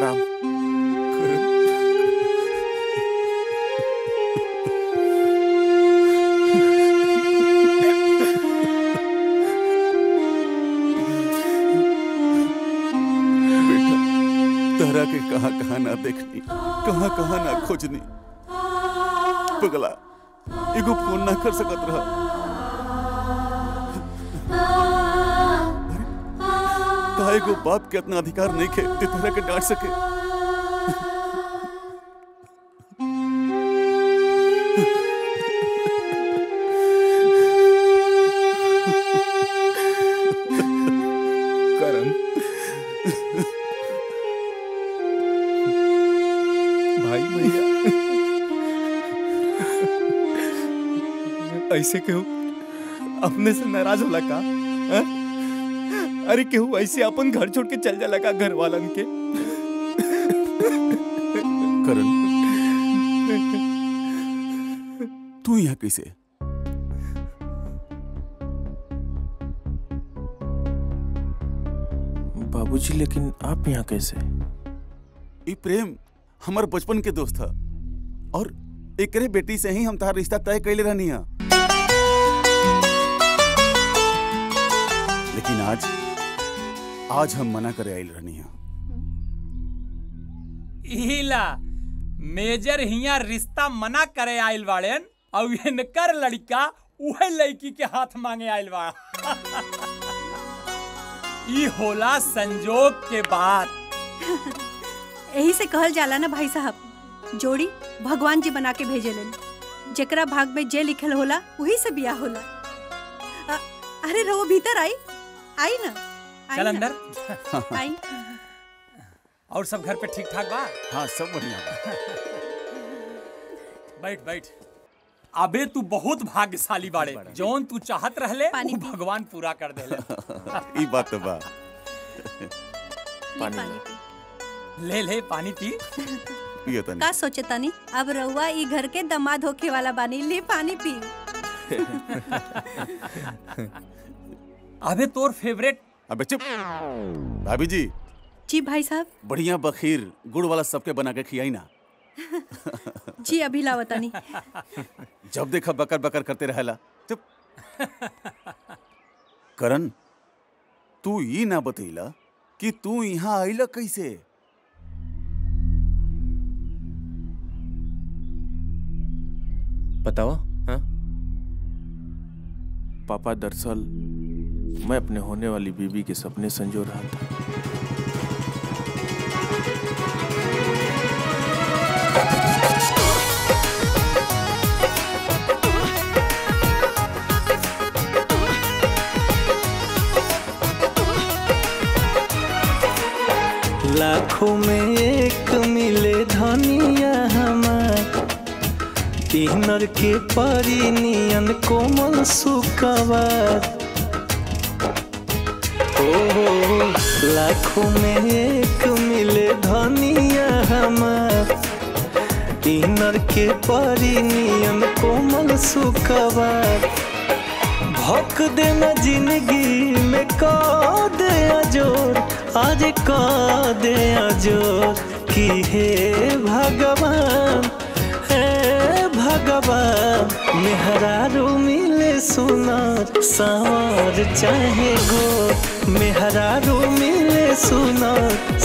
राम। बेटा तहरा के कहाँ कहाँ ना देखनी कहाँ कहाँ ना खोजनी। पगला एगो फोन ना कर सकत रहा। काहे को बाप के इतना अधिकार नहीं खे तहरा के डांट सके। करण भाई भैया ऐसे क्यों अपने से नाराज होला का? अरे केहू ऐसे अपन घर छोड़ के चल जा लगा घर वालन के। करण तू यहाँ कैसे? बाबूजी लेकिन आप यहाँ कैसे? ये प्रेम हमारे बचपन के दोस्त था और एकरे बेटी से ही हम तार रिश्ता तय कैले रहनी है। लेकिन आज आज हम मना करे आइल रहनी है। इला मेजर हिया रिश्ता मना करे आइल वालेन और इनकर लड़का उहे लड़की के हाथ मांगे आइल बा। ई होला संजोग के बात। यही से कहल जाला ना भाई साहब जोड़ी भगवान जी बना के भेजेलन। जेकरा भाग में जे लिखल होला वही से बियाह होला। अरे रहो भीतर आई आई ना चल अंदर। आई और सब घर पे ठीक ठाक बा? हाँ सब बढ़िया बा। बैठ बैठ। अबे तू बहुत भाग्यशाली बाड़े जौन तू चाहत रहले वो भगवान पूरा कर देले। ई बात तो बा। ले पानी पी। का सोचे तानी अब रहुआ ई घर के दमाद होके वाला बानी। ले पानी पी। अबे तोर फेवरेट। अबे चुप। भाभी जी। जी भाई साहब। बढ़िया बखीर गुड़ वाला सबके बना के खियाई ना। जी अभी लावता नहीं। जब देखा बकर बकर करते रहला। चुप। करण तू ये ना बतैला कि तू यहाँ आइला कैसे? बतावा। हाँ पापा दरअसल मैं अपने होने वाली बीबी के सपने संजो रहा था। लाखों में एक मिले धनिया हमार तीनर के परी नियन कोमल सुखवार। लाखों में एक मिले धनिया हमार तीनर के परी नियम कोमल सुखवार। भोक देना जिंदगी में का दे अजोर आज का दे अजोर की है भगवान मेहरारू मिले सुनार सावर चाहे गो मेहरारू मिले सुना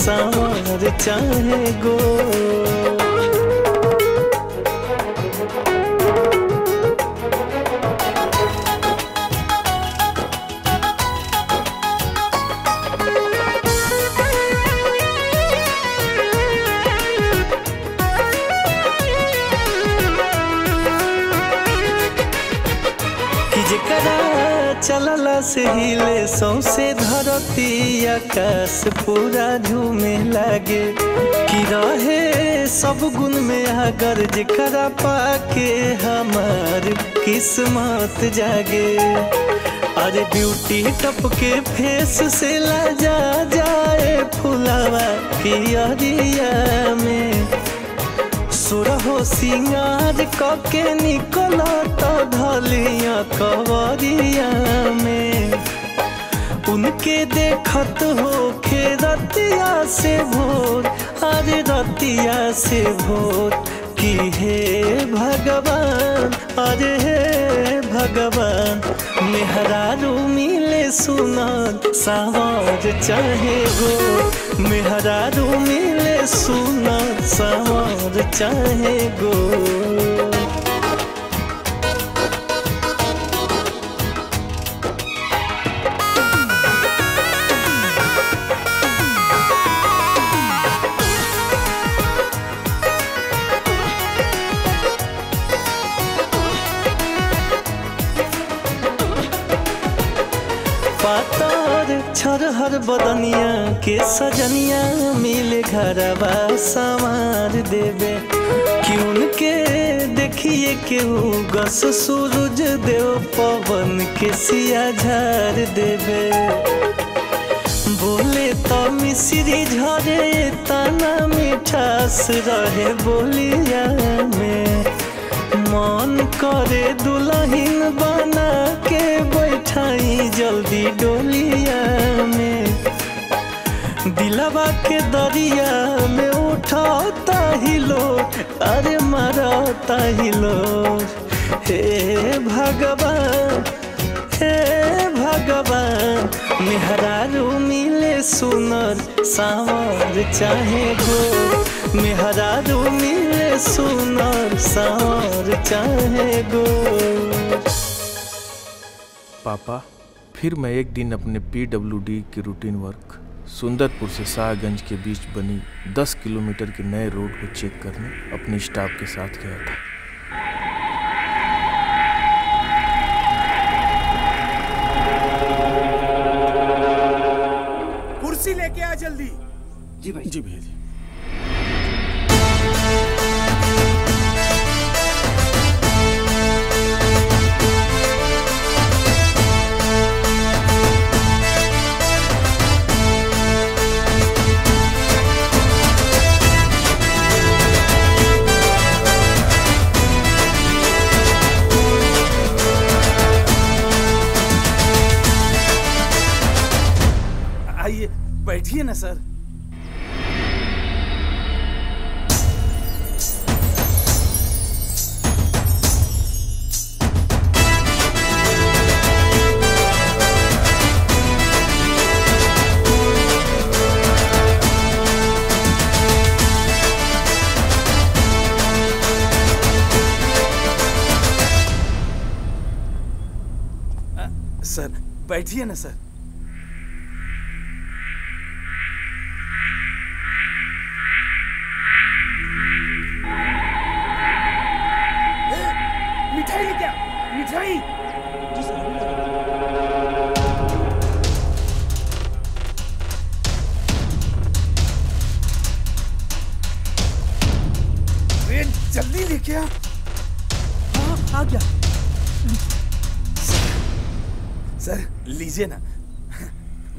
सावर चाहे गो। चलला से हिले सौंसे धरती आकाश पूरा झूमे लागे कि रहे सब गुण में अगर जेकरा पाके हमार किस्मत जागे। अरे ब्यूटी टप के फेस से लाजा जाए फुलावा किया में सुरहो सिंगार कके निकला तो ढलिया कवरिया में उनके देखत हो खे रतिया से भोर। अरे रतिया से भोर कि हे भगवान, अरे हे भगवान मेहरारू मिले सुनत सावर चाहे गो, मेहरारू मिले सुनत सावर चाहे गो। छरहर बदनिया के सजनिया मिले घरवा संवार देवे कि उनके देखिए केहू गस सूरज देव पवन के सिया झार देवे। बोले तो मिश्री झरे तना मिठास रहे बोलिया में मन करे दुल्हन बना के बैठाई जल्दी डोलिया में दिलवा के दरिया में उठाता हिलो। अरे मारता हिलो हे भगवान, हे भगवान मेहरारू मिले सुनर सावर चाहे गो, मेहरारू मिले सुनर सावर चाहे गो। पापा, फिर मैं एक दिन अपने PWD के रूटीन वर्क सुंदरपुर से शाहजंज के बीच बनी 10 किलोमीटर के नए रोड को चेक करने अपने स्टाफ के साथ गया था। कुर्सी लेके आ जल्दी। जी भाई। जी भैया जी। बैठिए ना सर। सर बैठिए ना सर। जल्दी लेके आ। हाँ आ गया। सर लीजिए ना,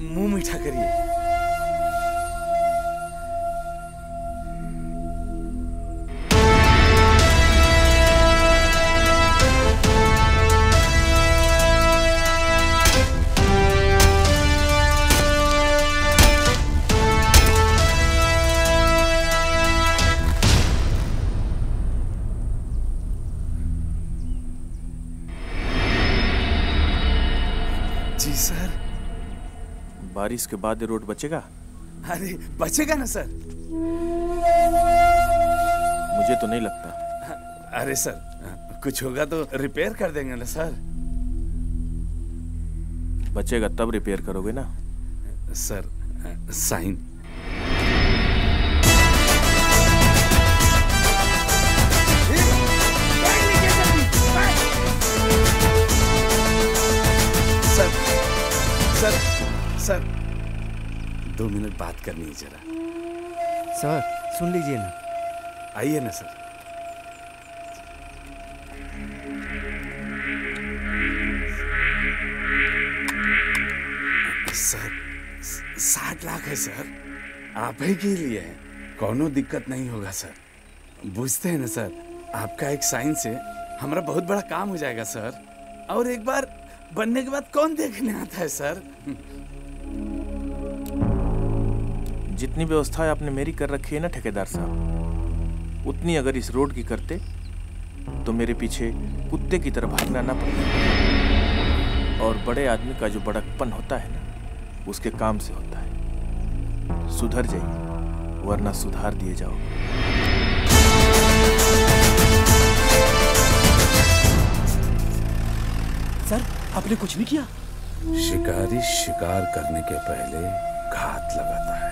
मुंह मीठा करिए। जी सर। बारिश के बाद रोड बचेगा? अरे बचेगा ना सर। मुझे तो नहीं लगता। अरे सर कुछ होगा तो रिपेयर कर देंगे ना सर। बचेगा तब रिपेयर करोगे ना sir. Sign. Sir sir 2 minute बात करनी है जरा। सर सुन लीजिए ना। आइए ना सर। सर 60 लाख है सर, आप ही के लिए है, कोनो दिक्कत नहीं होगा सर। बुझते हैं ना सर, आपका एक साइन से हमारा बहुत बड़ा काम हो जाएगा सर। और एक बार बनने के बाद कौन देखने आता है सर। जितनी व्यवस्था आपने मेरी कर रखी है ना ठेकेदार साहब, उतनी अगर इस रोड की करते तो मेरे पीछे कुत्ते की तरह भागना ना पड़ता। और बड़े आदमी का जो बड़कपन होता है ना, उसके काम से होता है। सुधर जाइए, वरना सुधार दिए जाओगे। सर आपने कुछ नहीं किया। शिकारी शिकार करने के पहले घात लगाता है।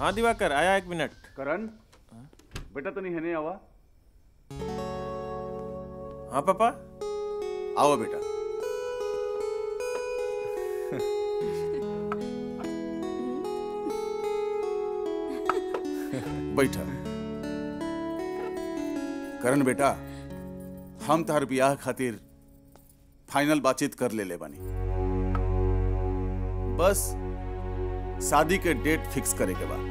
हाँ दिवाकर आया। 1 मिनट करण बेटा, तो नहीं है नहीं आवा। हाँ पापा आओ बेटा। बैठा करण बेटा, हम तार ब्याह खातिर फाइनल बातचीत कर ले बानी। बस शादी के डेट फिक्स करे के बाद।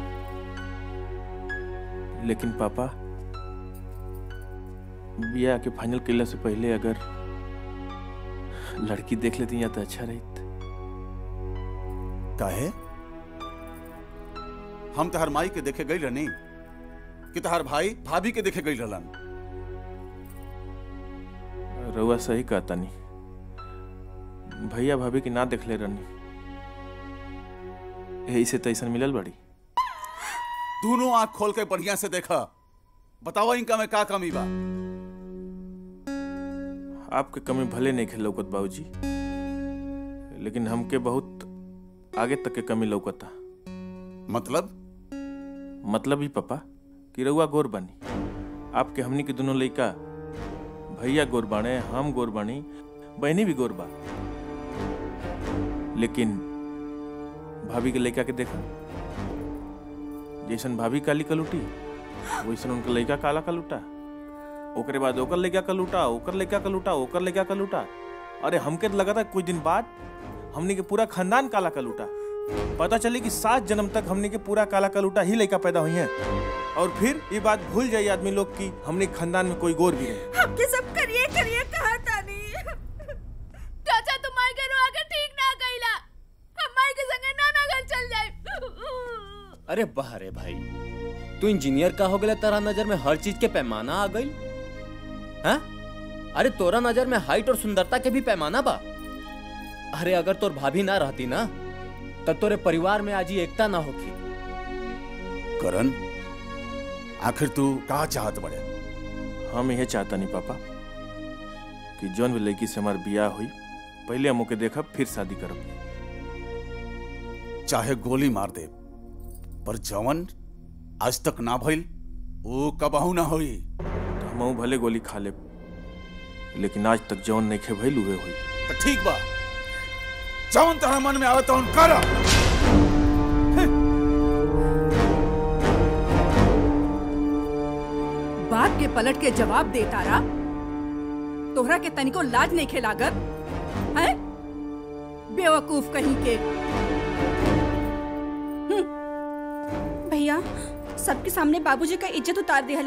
लेकिन पापा ब्याह के फाइनल किला से पहले अगर लड़की देख लेती या तो अच्छा रहती। काहे? हम तहार माई के देखे गई रहनी कि तहार भाई भाभी के देखे गई रहलन। रउआ सही कहता नहीं, भैया भाभी की ना देखले रहनी, यही से तैसन मिलल बड़ी। दोनों आंख खोल के बढ़िया से देखा, बताओ इनका में का कमी बा। आपके कमी भले नहीं खे लौकत बाबूजी, लेकिन हमके बहुत आगे तक के कमी लौकता। मतलब? मतलब ही पापा कि रउआ गोर बानी, आपके हमनी के दोनों लड़का, भैया गोर बाने, हम गोर बानी, बहनी भी गोर बा। लेकिन भाभी के लड़का के देखा, जैसन भाभी काली कलूटी वैसन उनका लड़का काला कलूटा, ओकरे बाद ओकर लड़का कलूटा, ओकर लड़का कलूटा, ओकर लड़का कलूटा। अरे हमके लगा था कुछ दिन बाद हमनी के पूरा खानदान काला कलूटा। पता चले कि 7 जन्म तक हमने के पूरा काला कलूटा ही लड़का पैदा हुई है। और फिर ये बात भूल जाये आदमी लोग कि हमने खानदान में कोई गोर भी है। हमके सब करिए करिए कहा था नहीं। चाचा तुम माई के रोआ के ठीक ना गईला, हम माई के संगे ना नगर चल जाए। अरे वाह रे भाई, तू इंजीनियर का हो गए, तेरा नजर में हर चीज के पैमाना आ गई। अरे तोरा नजर में हाइट और सुंदरता के भी पैमाना बा। अरे अगर तोर भाभी ना रहती ना तब तोरे परिवार में आज एकता ना होगी। करण आखिर तू का चाहत बड़े? हम यह चाहता नहीं पापा कि जौन भी लड़की से हमारे ब्याह हुई पहले हम ओके देखब फिर शादी करब। चाहे गोली मार दे, पर जौन आज तक ना भइल वो कबहू ना हुई। तो हम भले गोली खा ले, लेकिन आज तक जौन नहीं खे भइल हुए हुई। तो ठीक बा, जौन तहरा मन में आवे तौन करा। बाप के पलट के जवाब देता रहा, तोहरा के तनिको लाज नहीं खे लागत है? बेवकूफ कहीं के। भैया सबके सामने बाबूजी का इज्जत उतार दिया।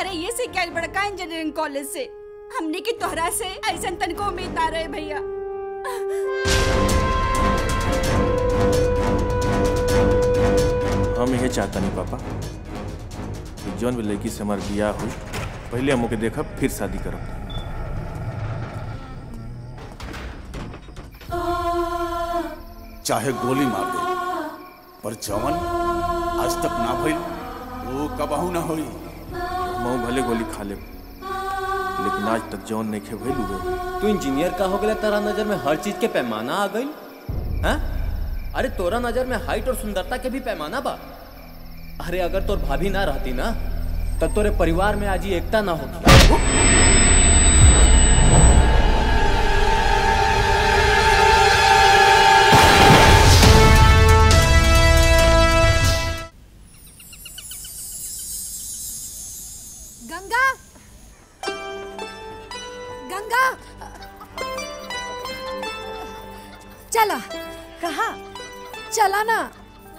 अरे ये से क्या बड़का इंजीनियरिंग कॉलेज से हमने की तोहरा से ऐसा तनिको उम्मीद आ रहे भैया। हम यह चाहता नहीं पापा कि जौन भी लड़की से हमारे ब्याह हुई पहले हम ओके देखा फिर शादी करब। चाहे गोली मार दे, पर जौन आज तक ना भइल वो कबहू ना हुई। मऊ भले गोली खा ले, लेकिन आज तक जौन नहीं खे भइल हुए। तू इंजीनियर का हो गए, तेरा नजर में हर चीज के पैमाना आ गई। अरे तोरा नजर में हाइट और सुंदरता के भी पैमाना बा। अरे अगर तोर भाभी ना रहती ना तो तोरे परिवार में आज एकता ना होगी। चला कहा चला ना।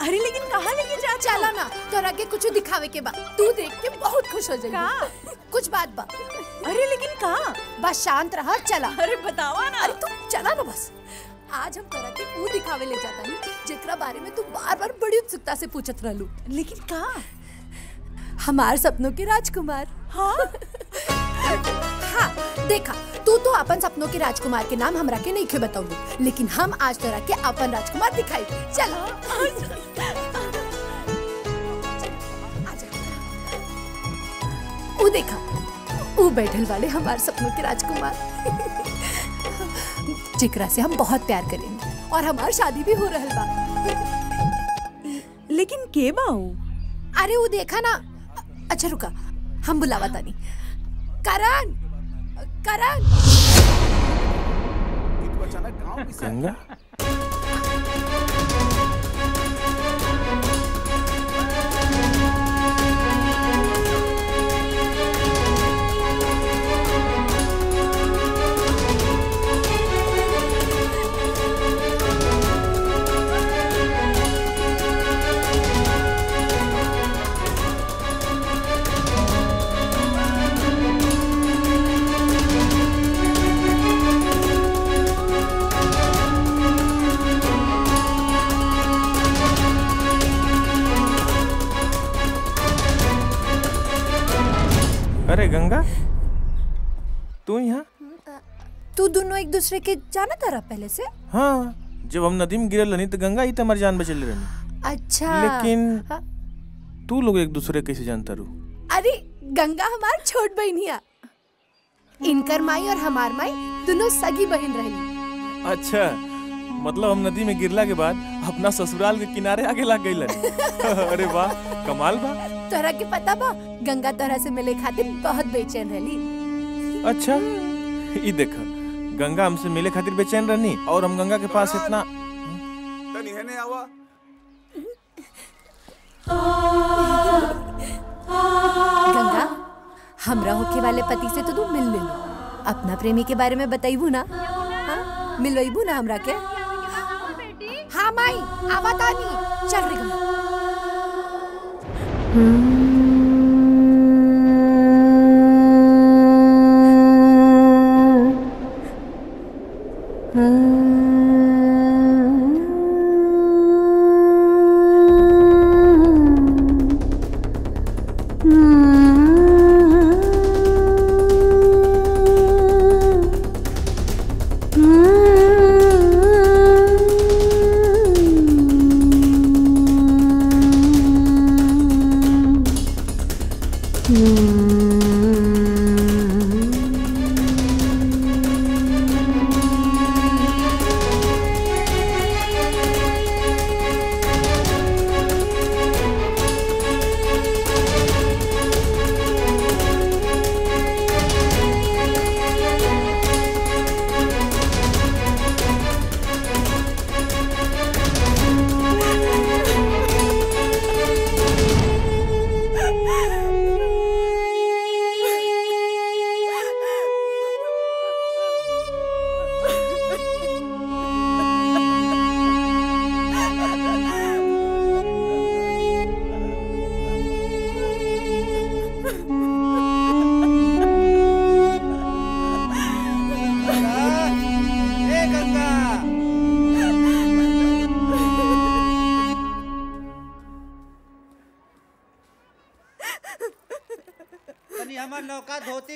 अरे लेकिन कहा लेके जा। चला ना तो आगे कुछ दिखावे के बाद तू देख के बहुत खुश हो जाएगी। कुछ बात बा। अरे लेकिन कहा बस शांत रहा। चला। अरे बतावा ना। अरे तू चला ना बस। आज हम तोरा के वो दिखावे ले जाता है जेकरा बारे में तू बार बार बड़ी उत्सुकता से पूछत रहलू। लेकिन कहा हमारे सपनों के राजकुमार। हाँ हाँ देखा तू तो अपन सपनों के राजकुमार के नाम हमरा के नहीं क्यों बताऊंगी, लेकिन हम आज तोरा के अपन राजकुमार दिखाई। चलो वो देखा वो बैठल वाले हमारे सपनों के राजकुमार जिकरा से हम बहुत प्यार करेंगे और हमारी शादी भी हो रहल बा। लेकिन के बाऊ? अरे वो देखा ना। अच्छा रुका हम बुलावा तानी। करण करण गंगा। अरे गंगा तू यहाँ? तू दोनों एक दूसरे के जाना तारा पहले से? हाँ जब हम नदी में गिरल रही तो गंगा ही तुम्हारी जान बचल रही। अच्छा लेकिन हा? तू लोग एक दूसरे कैसे जानता रू? अरे गंगा हमार छोट बहनिया, इनकर माई और हमार माई दोनों सगी बहन रही। अच्छा मतलब हम नदी में गिरला के बाद अपना ससुराल के किनारे आगे लग गई। अरे वाह कमाल बा। तोरा के पता बा गंगा तोरा से मिले खातिर बहुत बेचैन रहली। अच्छा ये देखा गंगा हमसे मिले खातिर बेचैन रहनी और हम गंगा के पास इतना तनी है ने आवा। गंगा हमरा होके वाले पति से तो तू मिल ले, अपना प्रेमी के बारे में बताइबू ना? हां मिलवाइबू ना हमरा के? हाँ माई आवा तानी। चल रे गंगा।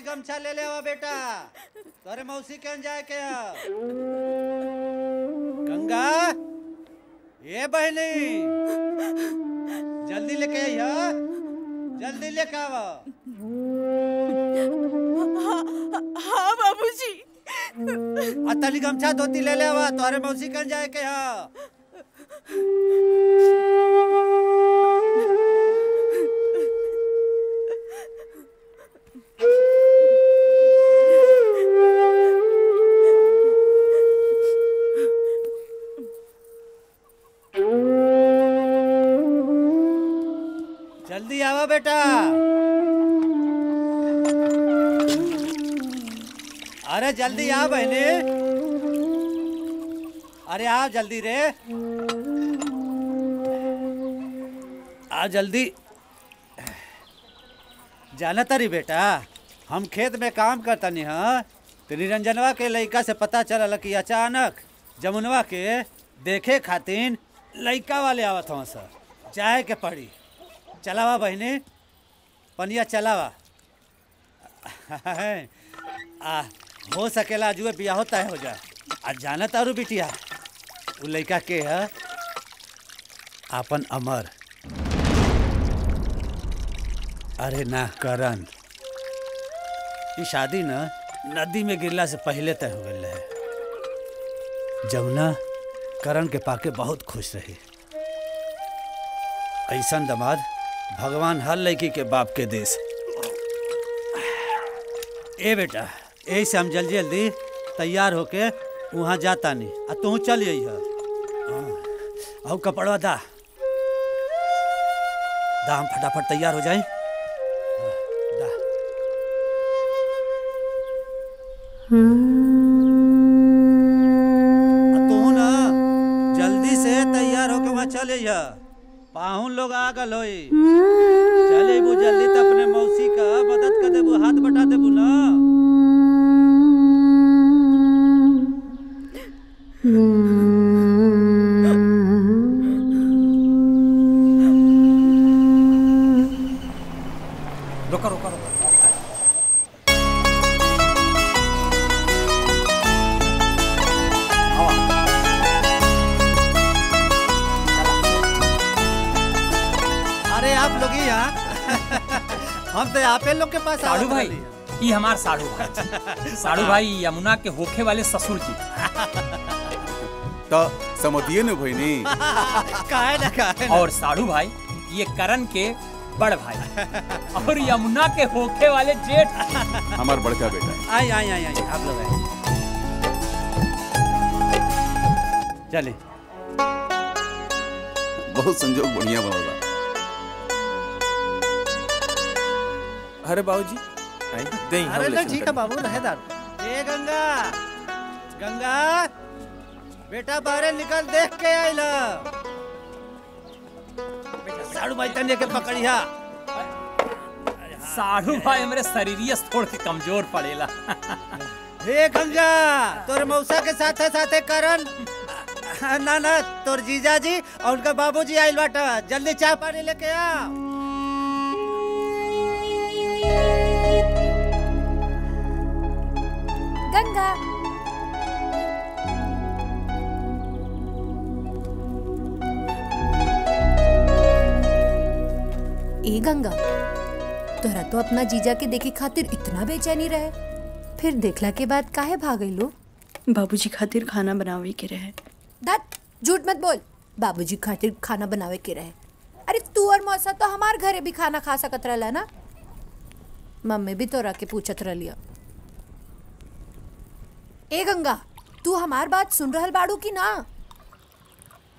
गमछा ले ले वा बेटा तोरे मौसी के जाए के। गंगा ये बहनी जल्दी लेके आई। जल्दी लेके आओ। हाँ बाबूजी। अतली गमछा धोती ले ले वा तोरे मौसी के जाए के। हो बेटा। अरे जल्दी आ बहने, अरे आ जल्दी रे, आ जल्दी। जाना तारी बेटा, हम खेत में काम करता नहीं हाँ। तो निरंजनवा के लड़का से पता चला कि अचानक जमुनवा के देखे खातिन लड़का वाले आवत हों सर, चाहे के पड़ी। चलावा बहने, पनिया चलावा। हो सकेला जुए बिया होता है हो जा। आज जाना तारू बिटिया, वो लड़का के है आपन अमर। अरे ना करण, ये शादी ना नदी में गिरला से पहले तय हो गए है। जमुना करण के पाके बहुत खुश रही। ऐसा दमाद भगवान हर लड़की के बाप के देश। ए बेटा, ऐसे हम जल्दी जल्दी तैयार होके वहाँ जाता नहीं। आ तू चल यही है, कपड़वा दा दा, हम फटाफट तैयार हो जाए। तू ना जल्दी से तैयार होके वहाँ चल यही है, पाहुन लोग आ गल होई। चले वो जल्दी तो अपने मौसी का मदद कर देबू, हाथ बटा देबू ना। लोग के पास साड़ू भाई, ये हमार साड़ू भाई। साड़ू भाई यमुना के होखे वाले ससुर जी। तो समझिए न भाई नी। काहे ना काहे। और साड़ू भाई ये करण के बड़ भाई और यमुना के होखे वाले जेठ, हमार बड़का बेटा। आई आई आई आई आप लोग आए, चले। बहुत संजोग बढ़िया बनेगा। अरे बाबूजी, अरे लक्ष्मी का बाबू रहेदार। ए गंगा, गंगा बेटा बाहर निकल, देख के आइला। साड़ू भाई तने के पकड़िया। साड़ू भाई हमरे शरीरिय थोड़ के कमजोर पड़ेला। ए गंगा, तोर मौसा के साथे साथे करण, ना ना तोर जीजा जी और उनका बाबूजी आइल बाटा। जल्दी चाय पानी लेके आ। गंगा, ए गंगा, तोरा तो अपना जीजा के देखे खातिर इतना बेचैनी रहे, फिर देखला के बाद काहे भागलो? बाबूजी खातिर खाना बनावे के रहे। दत झूठ मत बोल, बाबूजी खातिर खाना बनावे के रहे। अरे तू और मौसा तो हमार घरे भी खाना खा सकत रहला ना। मम्मी भी तोरा के पूछत रहलिया। ए गंगा, तू हमार बात सुन रहल बाड़ू की ना?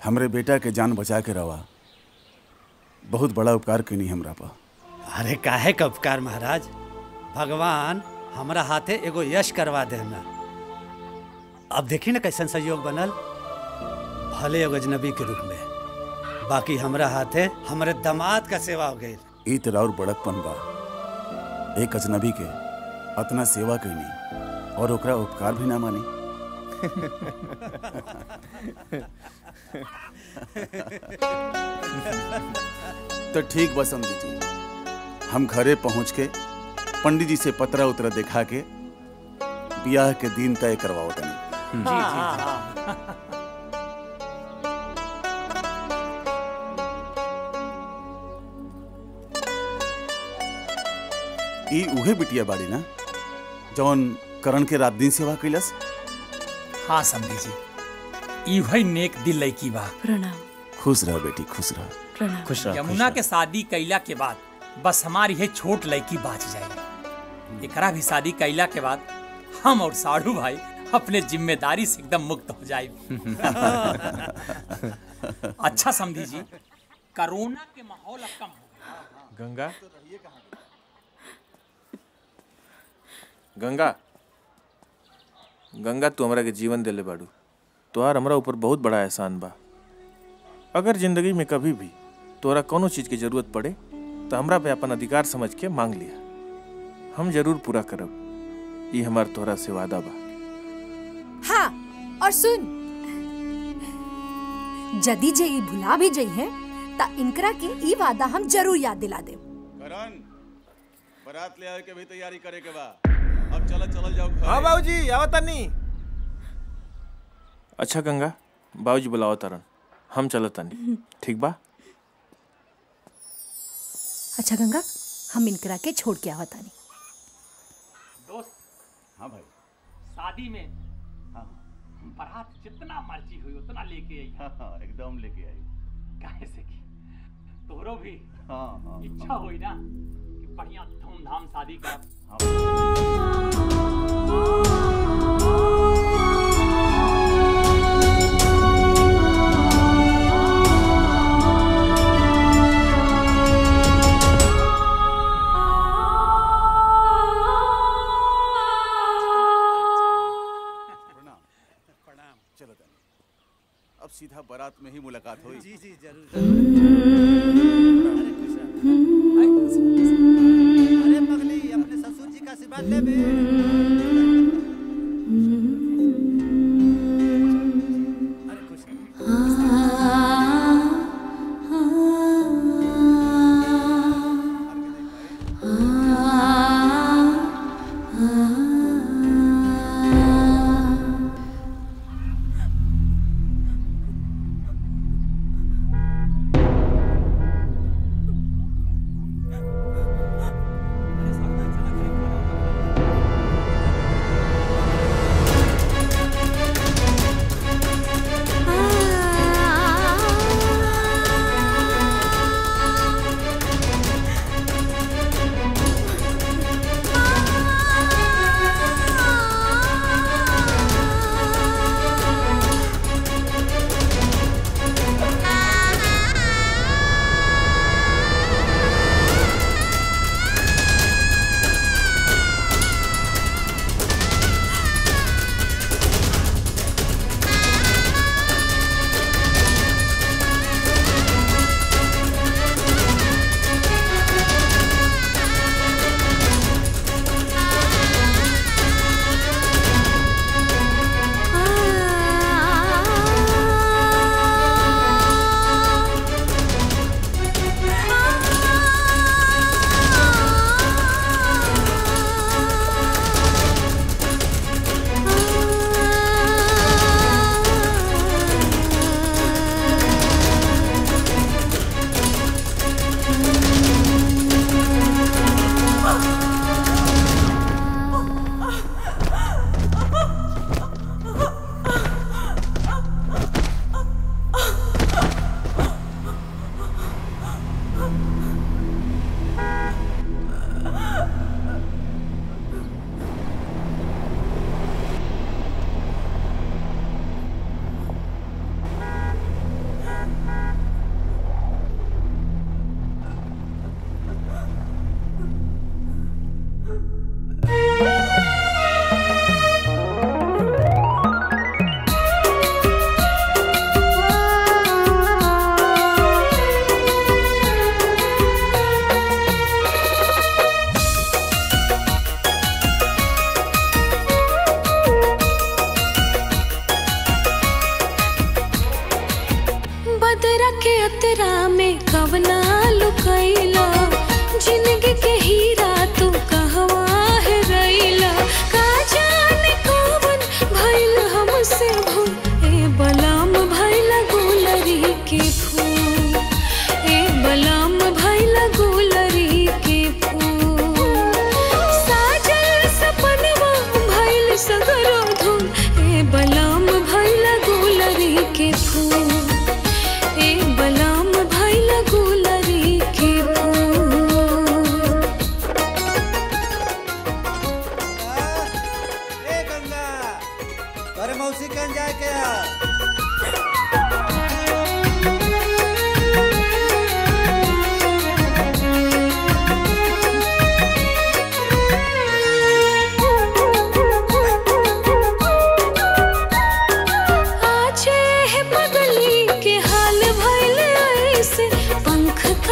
हमरे बेटा के जान बचा के रवा, बहुत बड़ा उपकार कनी हमरा पा। अरे काहे का उपकार महाराज, भगवान हमरा हाथे एगो यश करवा दे ना। अब देखी ना कैसन सहयोग बनल, भले एगो अजनबी के रूप में, बाकी हमरा हाथे हमरे दामाद का सेवा हो गई। ई तरह और बड़कपन बा, एक अजनबी के अतना सेवा कनी और ओकरा उपकार भी ना मानी। तो ठीक बा समझी जी, हम घरे पहुंच के पंडित जी से पतरा उतरा दिखा के ब्याह के दिन तय करवाओ तनी। जी जी। ई उहे बिटिया बाड़ी ना जौन करण के रात दिन सेवा कैलस। हाँ समझी जी, भाई नेक दिल लड़की बा। प्रणाम। खुश रह बेटी, खुश रह। प्रणाम। खुश रह। यमुना के शादी कैला के बाद बस हमारी है छोट लड़की बाच जाएगी। एकरा भी शादी कैला के बाद हम और साड़ू भाई अपने जिम्मेदारी से एकदम मुक्त हो जाए। अच्छा समझी जी, कोरोना के माहौल अब कम हो गया, गंगा गंगा गंगा तू हमरा के जीवन देले बाड़ू। तोहार हमरा ऊपर बहुत बड़ा एहसान बा। अगर जिंदगी में कभी भी तोरा कोनो चीज़ की जरूरत पड़े तो हमरा पे अपन अधिकार समझ के मांग लिया, हम जरूर पूरा करब। ये हमार तोहरा से वादा बा। हाँ, और सुन, जदी जे ई भुला भी जई है ता इनकरा के ई वादा हम जरूर याद दिला देब। करण, बारात ले आवे के भी तैयारी करे के बा। अब चला चला जाओ घर। हां बाबूजी, आओ तनी। अच्छा गंगा, बाबूजी बुलाओ तरन, हम चला तनी। ठीक बा? अच्छा गंगा, हम इनकरा के छोड़ के आवा तनी। दोस्त, हां भाई, शादी में हां बारात जितना मर्जी हुई उतना लेके आई। हां, एकदम लेके आई। काहे से की तोरो भी हां इच्छा होई ना कि बढ़िया धूमधाम शादी कर। सीधा बारात में ही मुलाकात हुई। जी जी जरूर। अरे पगली, अपने ससुर जी का आशीर्वाद ले बे। अरे खुश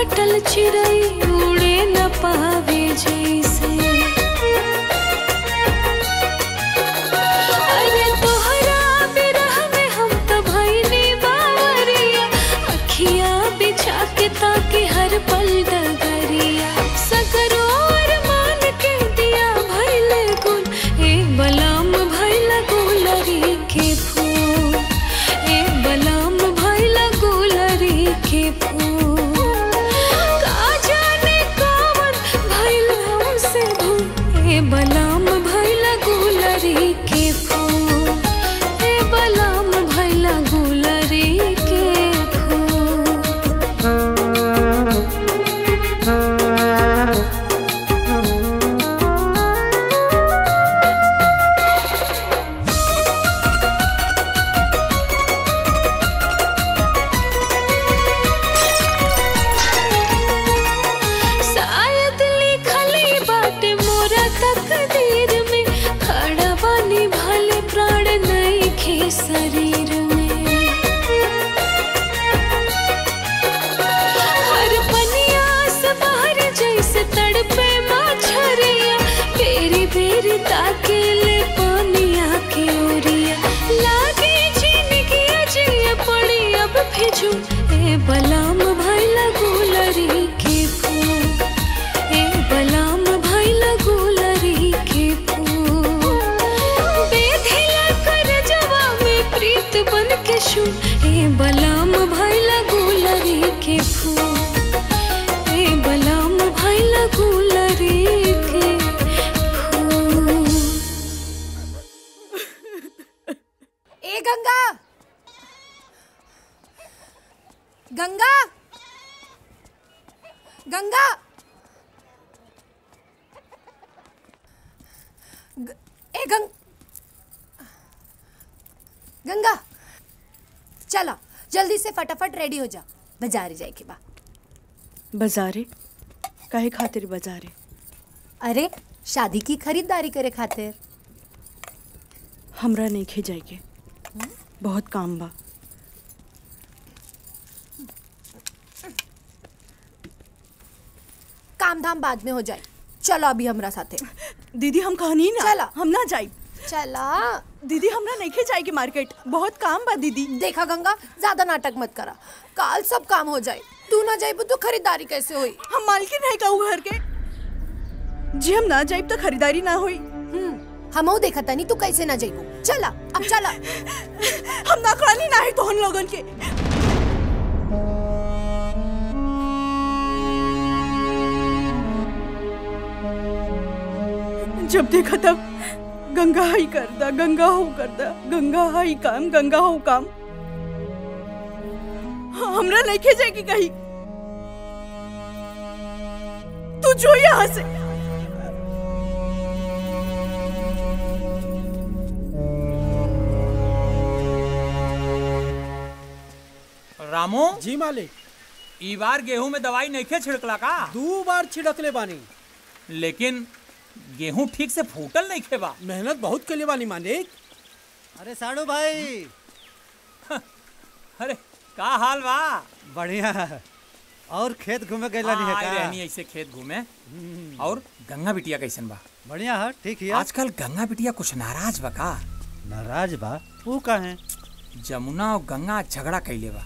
खटल चिरई उड़े न पावे जैसे। अरे तोहरा बिरह में हम तो भइले बावरिया, अखिया बिछा के ताके हर पल डगरिया। सगरो अरमान के दिया भइले गुल, ए बलाम भइला गुलरी के फूल, ए बलाम भइला गुलरी के फूल। बलाम भइला गुलरी के फूल, हे बलाम भइला गुलरी के फूल। शायद लिखली बाटे तकदीर में, खड़ा बनी भले प्राण नहीं खे शरीर में। हर पनिया से बाहर जैसे तड़पे मछरिया, बेरी बेरी ताके ले पनिया के ओरिया। लागे जिंदगी जिए पड़ी अब फिजू, ए बलाम भइला गुलरी के फूल, ए बलाम भइला गुलरी। ए बलाम भइला गुलरी के फूल, ए बलाम भइला गुलरी के फूल। ए गंगा, गंगा, गंगा, ए गंगा, चलो जल्दी से फटाफट रेडी हो जा, बाजारे जाए के बा। बाजारे काहे खातिर बाजारे? अरे शादी की खरीदारी करे खातिर। हमरा नहीं खे जाए के, बहुत काम बा। काम धाम बाद में हो जाए, चलो अभी हमरा साथे। दीदी हम कहानी ना, चलो हम ना जाए। चला दीदी हमरा नहीं खे जाएगी मार्केट, बहुत काम बा दीदी। देखा गंगा, ज्यादा नाटक मत करा, काल सब काम हो जाए। तू ना जाए तो खरीदारी कैसे हुई? हम मालकिन है कहू घर के जी, हम ना जाए तो खरीदारी ना हुई। हम देखा था नहीं तू कैसे ना जाए। चला अब चला। हम ना कहानी ना है तो हम लोगन के। जब देखा तब गंगा हाई करदा, गंगा हो करदा, गंगा हाई काम, गंगा हो काम। हमरा नहीं खे जाएगी कहीं। तू जो यहाँ से। रामू जी मालिक, ई बार गेहूं में दवाई नहीं खे छिड़कला का? 2 बार छिड़कले बानी, लेकिन गेहूं ठीक से फूटल नहीं खेबा। मेहनत बहुत के लिए वाली मालिक। अरे सानू भाई, अरे का हाल बा? बढ़िया। और खेत घूमे गइला नहीं है का? नहीं, ऐसे खेत घूमे। और गंगा बिटिया कैसन बा? बढ़िया है, ठीक है। आजकल गंगा बिटिया कुछ नाराज बा का? नाराज बा? वो काहे? जमुना और गंगा झगड़ा कैले बा।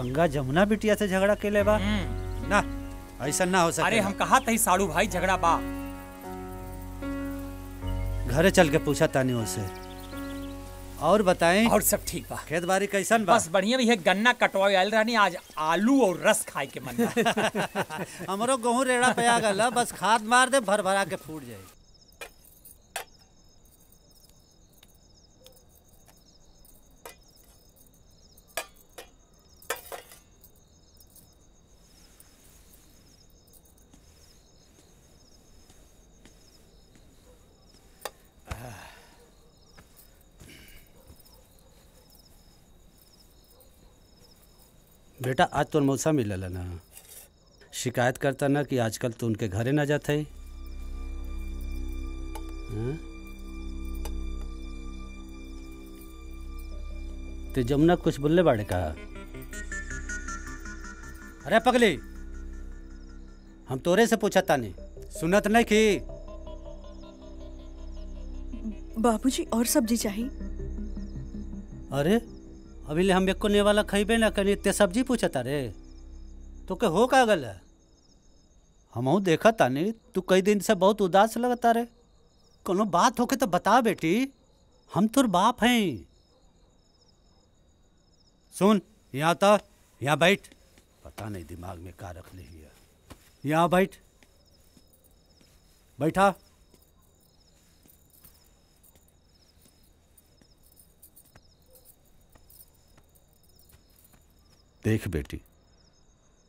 गंगा जमुना बिटिया से झगड़ा कैले बा? ना, ऐसा ना हो सके। अरे हम कहा था साड़ू भाई झगड़ा बा। घरे चल के पूछा तानी उसे। और बताएं, और सब ठीक बा? खेत बारी कैसन बा? बस बढ़िया भी है। गन्ना कटवाए आयल रहनी, आज आलू और रस खाए के मन बा। हमरो गहूं रेड़ा पे आ गल, बस खाद मार दे, भर भरा के फूट जाए। बेटा आज तो मौसा मिलल ना, शिकायत करता ना कि आजकल तू उनके घरे ना जाता है। ते जमुना कुछ बोलले बाड़े का? अरे पगले, हम तोरे से पूछा ताने, सुनत नहीं की? बाबूजी और सब्जी चाहिए। अरे अभी ले हम एक को नेवाला खइबे ना कहीं ते सब्जी पूछा तारे, तो के हो का गल है? हम देखा ताने तू कई दिन से बहुत उदास लगता रे, कोनो बात होके तो बता बेटी, हम तोर बाप हैं। सुन यहाँ तो, यहाँ बैठ, पता नहीं दिमाग में क्या रख ली, यहाँ बैठ, बैठा। देख बेटी,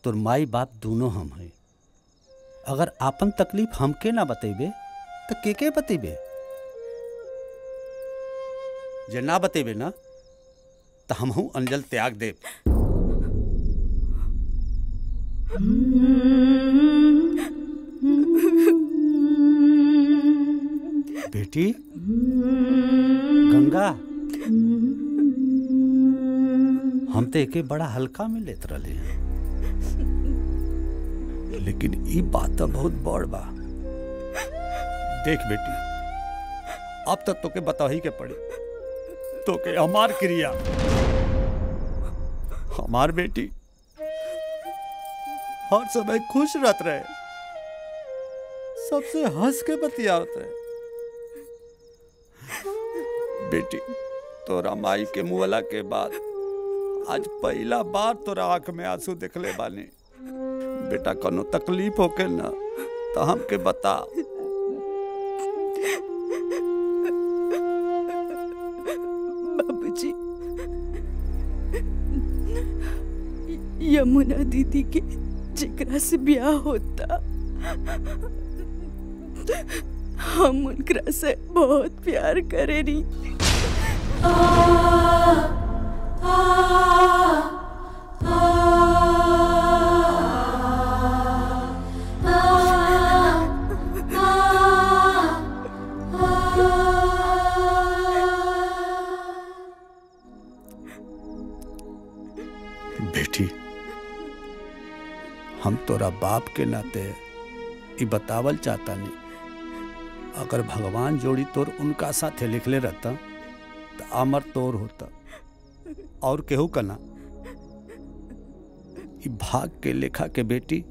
तोर माई बाप दोनों हम हैं, अगर आपन तकलीफ हमके ना बतेबे तो के बतेबे? जे ना बतेबे ना तो हमहू अंजल त्याग देव। बेटी गंगा, हम तो एके बड़ा हल्का में लेत रहे हैं, लेकिन ये बात बहुत बड़ बा। देख बेटी, अब तक तोके बता ही के पड़ी, तोके हमार क्रिया, हमार बेटी हर समय खुश रहत रहे, सबसे हंस के बतियावत रहे। बेटी, तोरा माई के मुआला के बाद आज पहला बार तोरा आंख में आंसू देखले बानी। बेटा, कौनो तकलीफ होके ना तो हमके बता। बाबूजी, यमुना दीदी के जिकरा से ब्याह होता, हम उनकरा से बहुत प्यार करे नी। बेटी, हम तोरा बाप के नाते ये बतावल चाहता नहीं, अगर भगवान जोड़ी तोर उनका साथे लिखले रहता तो अमर तोर होता, और केहू का ना। ये भाग के लेखा के बेटी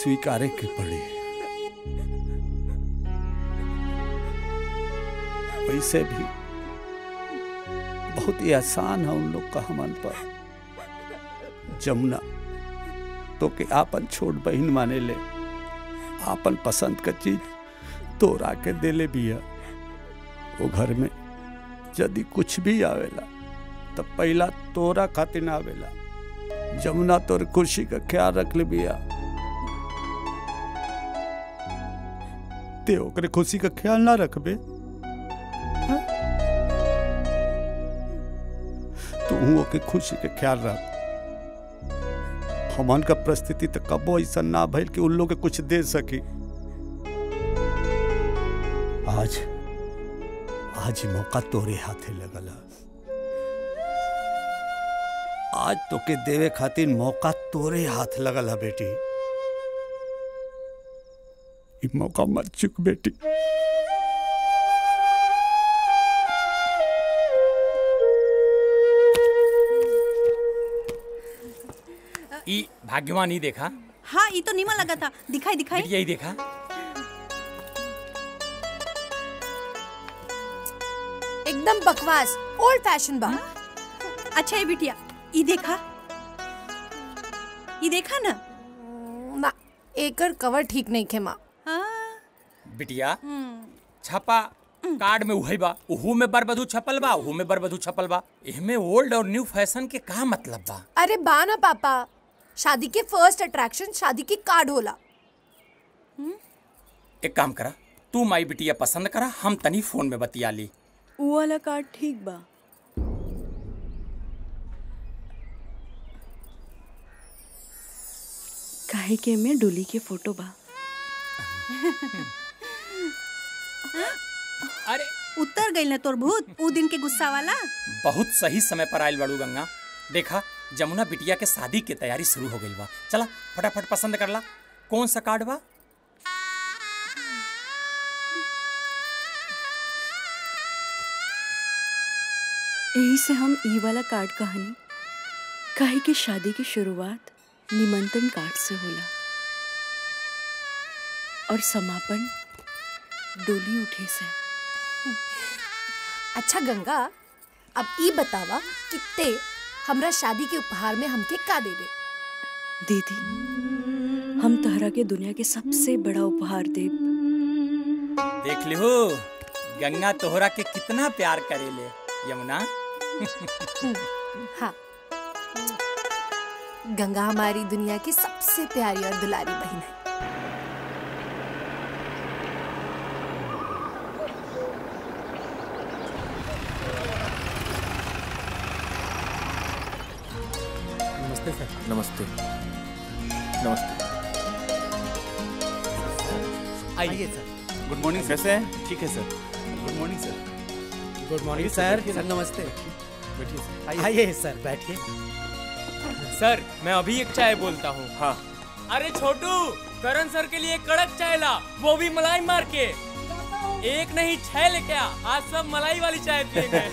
स्वीकारे के पड़ी। वैसे भी बहुत ही आसान है उन लोग का हमन पर। जमुना तो के आपन छोट बहन माने ले, आपन पसंद का चीज तोरा के देले बिया। वो घर में यदि कुछ भी आवेला तब पहला तोरा खातिर ना आवेला। जमुना तोर खुशी का ख्याल रख ले बिया, ते ओकरे खुशी का ख्याल ना रखबे तो हुओ के खुशी के ख्याल रख। हमार का परिस्थिति तो कबो ऐसा ना भइल कि उन लोग के कुछ दे सकी। आज मौका तोरे हाथे लगला, आज तो के देवे खातिर मौका तोरे हाथ लगला। बेटी, ये मौका मत चुक बेटी। ई भाग्यवान ही देखा। हाँ, ये तो नीमा लगा था, दिखाई दिखाई यही देखा। एकदम बकवास, ओल्ड फैशन बा। अच्छा ये बिटिया, ये देखा ना माँ, एकर कवर ठीक नहीं खे माँ। हाँ बिटिया, छपा कार्ड में उही बा, उहू में बरबधू छपल बा, उहू में बरबधू छपल बा। इसमें ओल्ड और न्यू फैशन के का मतलब बा? अरे बा ना पापा, शादी के फर्स्ट अट्रैक्शन शादी की कार्ड होला। एक काम करा, तू माई बिटिया पसंद करा, हम तनी फोन में बतिया ली। वो वाला कार्ड ठीक बा। काहे के में डोली के फोटो बा। अरे उतर गई ना तोर भूत, वो दिन के गुस्सा वाला। बहुत सही समय पर आयल बड़ू गंगा। देखा, जमुना बिटिया के शादी के तैयारी शुरू हो गई बा। चला फटाफट पसंद कर ला कौन सा कार्ड बा। यही से हम ई वाला कार्ड कहानी काहे के शादी की शुरुआत निमंत्रण कार्ड से होला और समापन डोली उठे से। अच्छा गंगा, अब ई बतावा कि ते हमरा शादी के उपहार में हमके का देबे। दीदी, हम तहरा के दुनिया के सबसे बड़ा उपहार देब। देख लिहो गंगा तोहरा के कितना प्यार करेले यमुना। हाँ, गंगा हमारी दुनिया की सबसे प्यारी और दुलारी बहन है। नमस्ते नमस्ते। आइए सर। Good morning. कैसे हैं? ठीक है sir. Good morning sir. Good morning sir. Sir नमस्ते। बैठिए। आइए सर बैठिए। सर मैं अभी एक चाय बोलता हूँ। हाँ। अरे छोटू, करण सर के लिए कड़क चाय ला, वो भी मलाई मार के। एक नहीं 6 लेके आ, आज सब मलाई वाली चाय पिएंगे।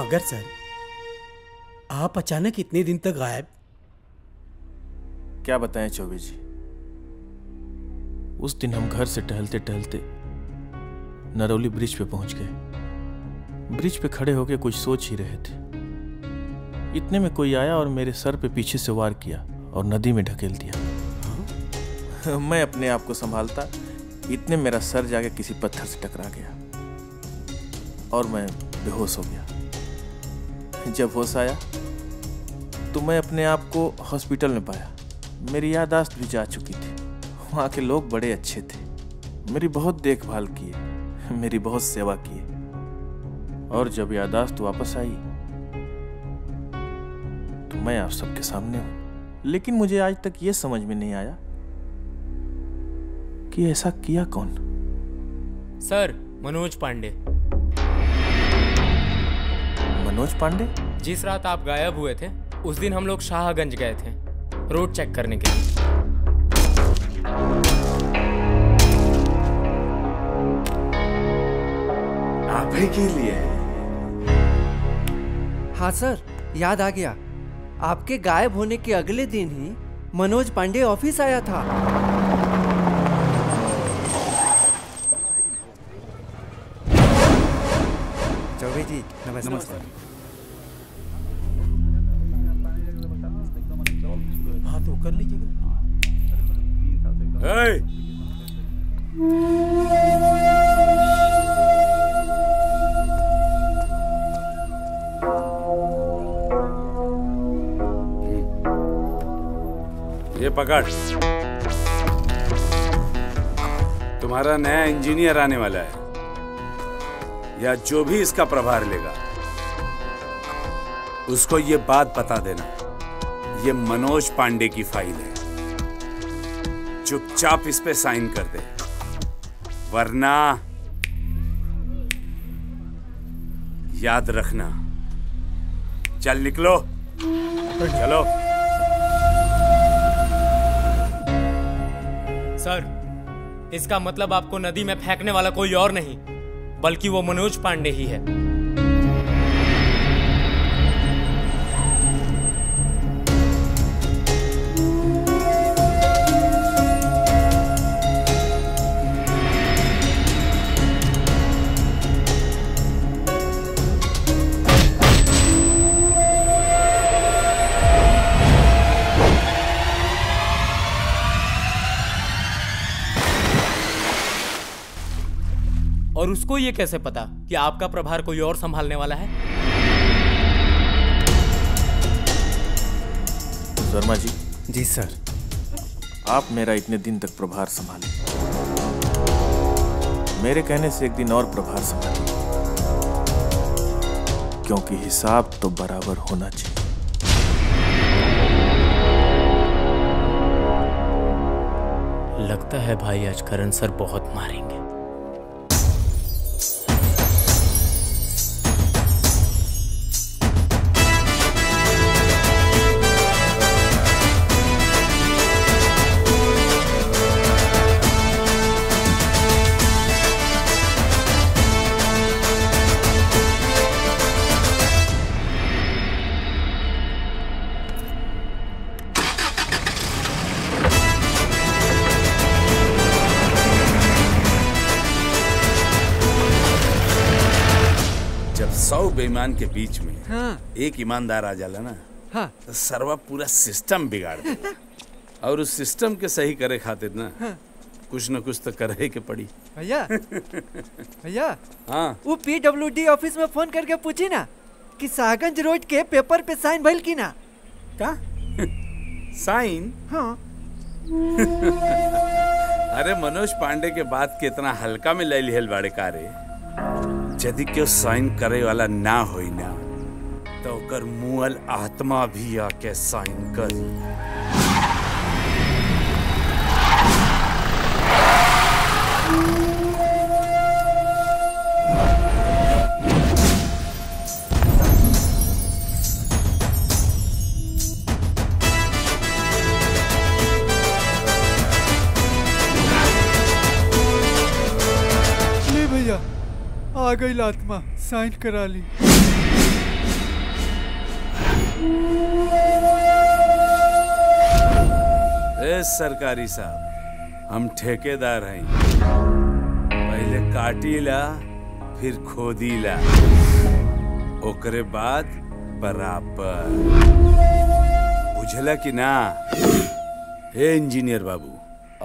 मगर सर आप अचानक इतने दिन तक गायब। क्या बताएं चौबे जी, उस दिन हम घर से टहलते टहलते नरौली ब्रिज पे पहुंच गए। ब्रिज पे खड़े होके कुछ सोच ही रहे थे, इतने में कोई आया और मेरे सर पे पीछे से वार किया और नदी में ढकेल दिया। हाँ? मैं अपने आप को संभालता, इतने मेरा सर जाके किसी पत्थर से टकरा गया और मैं बेहोश हो गया। जब होश आया तो मैं अपने आप को हॉस्पिटल में पाया। मेरी याददाश्त भी जा चुकी थी। वहाँ के लोग बड़े अच्छे थे, मेरी बहुत देखभाल किए, मेरी बहुत सेवा किए। और जब याददाश्त वापस आई तो मैं आप सबके सामने हूँ। लेकिन मुझे आज तक ये समझ में नहीं आया कि ऐसा किया कौन। सर मनोज पांडे। मनोज पांडे? जिस रात आप गायब हुए थे उस दिन हम लोग शाहगंज गए थे रोड चेक करने के लिए। आप ही के लिए? हाँ सर, याद आ गया। आपके गायब होने के अगले दिन ही मनोज पांडे ऑफिस आया था। चौबे जी नमस्ते। नमस्ते। कर लीजिएगा। ये पकड़, तुम्हारा नया इंजीनियर आने वाला है या जो भी इसका प्रभार लेगा उसको ये बात बता देना, ये मनोज पांडे की फाइल है। चुपचाप इस पे साइन कर दे, वरना याद रखना। चल निकलो, चलो। सर इसका मतलब आपको नदी में फेंकने वाला कोई और नहीं बल्कि वो मनोज पांडे ही है। और उसको ये कैसे पता कि आपका प्रभार कोई और संभालने वाला है? शर्मा जी। जी सर। आप मेरा इतने दिन तक प्रभार संभाले, मेरे कहने से एक दिन और प्रभार संभाले, क्योंकि हिसाब तो बराबर होना चाहिए। लगता है भाई आज करण सर बहुत मारेंगे। बेईमान के बीच में हाँ। एक ईमानदार आ जाला ना हाँ। तो सरवा पूरा सिस्टम बिगाड़ दे और उस सिस्टम के सही करे खातिर ना हाँ। कुछ न कुछ तो करे के पड़ी भैया भैया हाँ। वो PWD ऑफिस में फोन करके पूछी ना कि शाहगंज रोड के पेपर पे साइन भइल की ना का साइन हाँ। अरे मनोज पांडे के बात के इतना हल्का में ले लिहल बाड़े कारे यदि क्यों साइन करे वाला ना होई ना तो कर मुअल आत्मा भी आके साइन कर। ले भैया आ गई आत्मा साइन करा ली। ए सरकारी साहब हम ठेकेदार हैं, पहले काटीला फिर खोदीला ओकरे बाद बराबर बुझला कि ना। ए इंजीनियर बाबू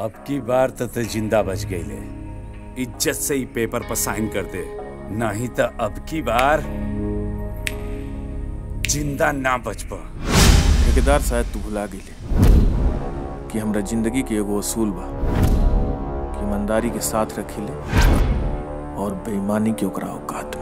अब की बार तो जिंदा बच गईले, इज्जत से ही पेपर पर साइन करते नहीं तो अब की बार जिंदा ना बच पा। ठेकेदार शायद तू भुला गईले कि हमरा जिंदगी के एगो असूल बा कि ईमानदारी के साथ रखिले और बेईमानी के ओकरा औकात में।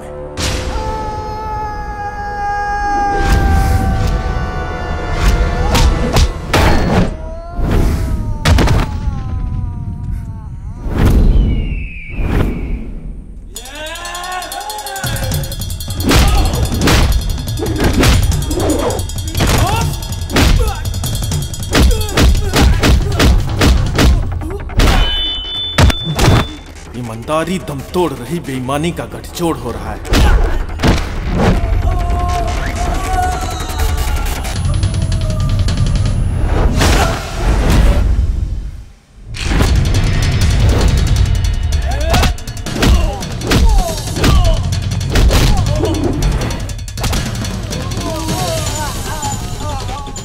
ईमानदारी दम तोड़ रही, बेईमानी का गठजोड़ हो रहा है।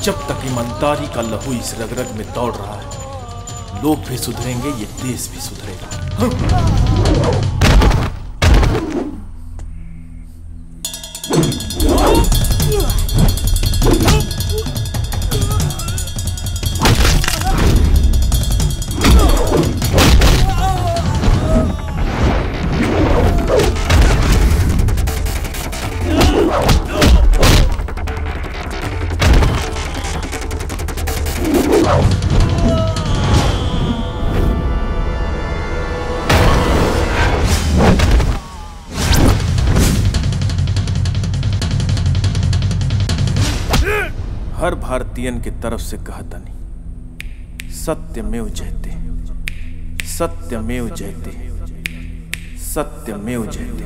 जब तक ईमानदारी का लहू इस रग-रग में दौड़ रहा है, लोग भी सुधरेंगे, ये देश भी सुधरेगा। हर भारतीयन के तरफ से कहतनी सत्यमेव जयते, सत्यमेव जयते, सत्यमेव जयते।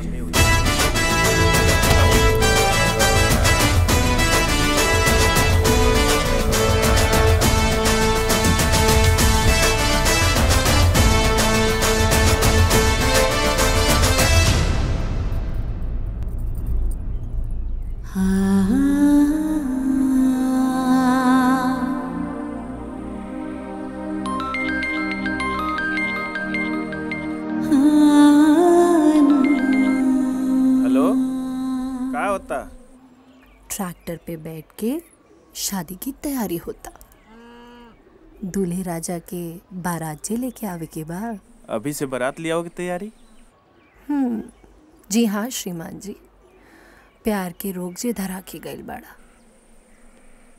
ट्रैक्टर पे बैठ के शादी की तैयारी होता, दूल्हे राजा के बारात लेके आवे के बाद। अभी से बारात ले आओ की तैयारी? जी हाँ श्रीमान जी, प्यार के रोग जे धरा के गइल बाड़ा।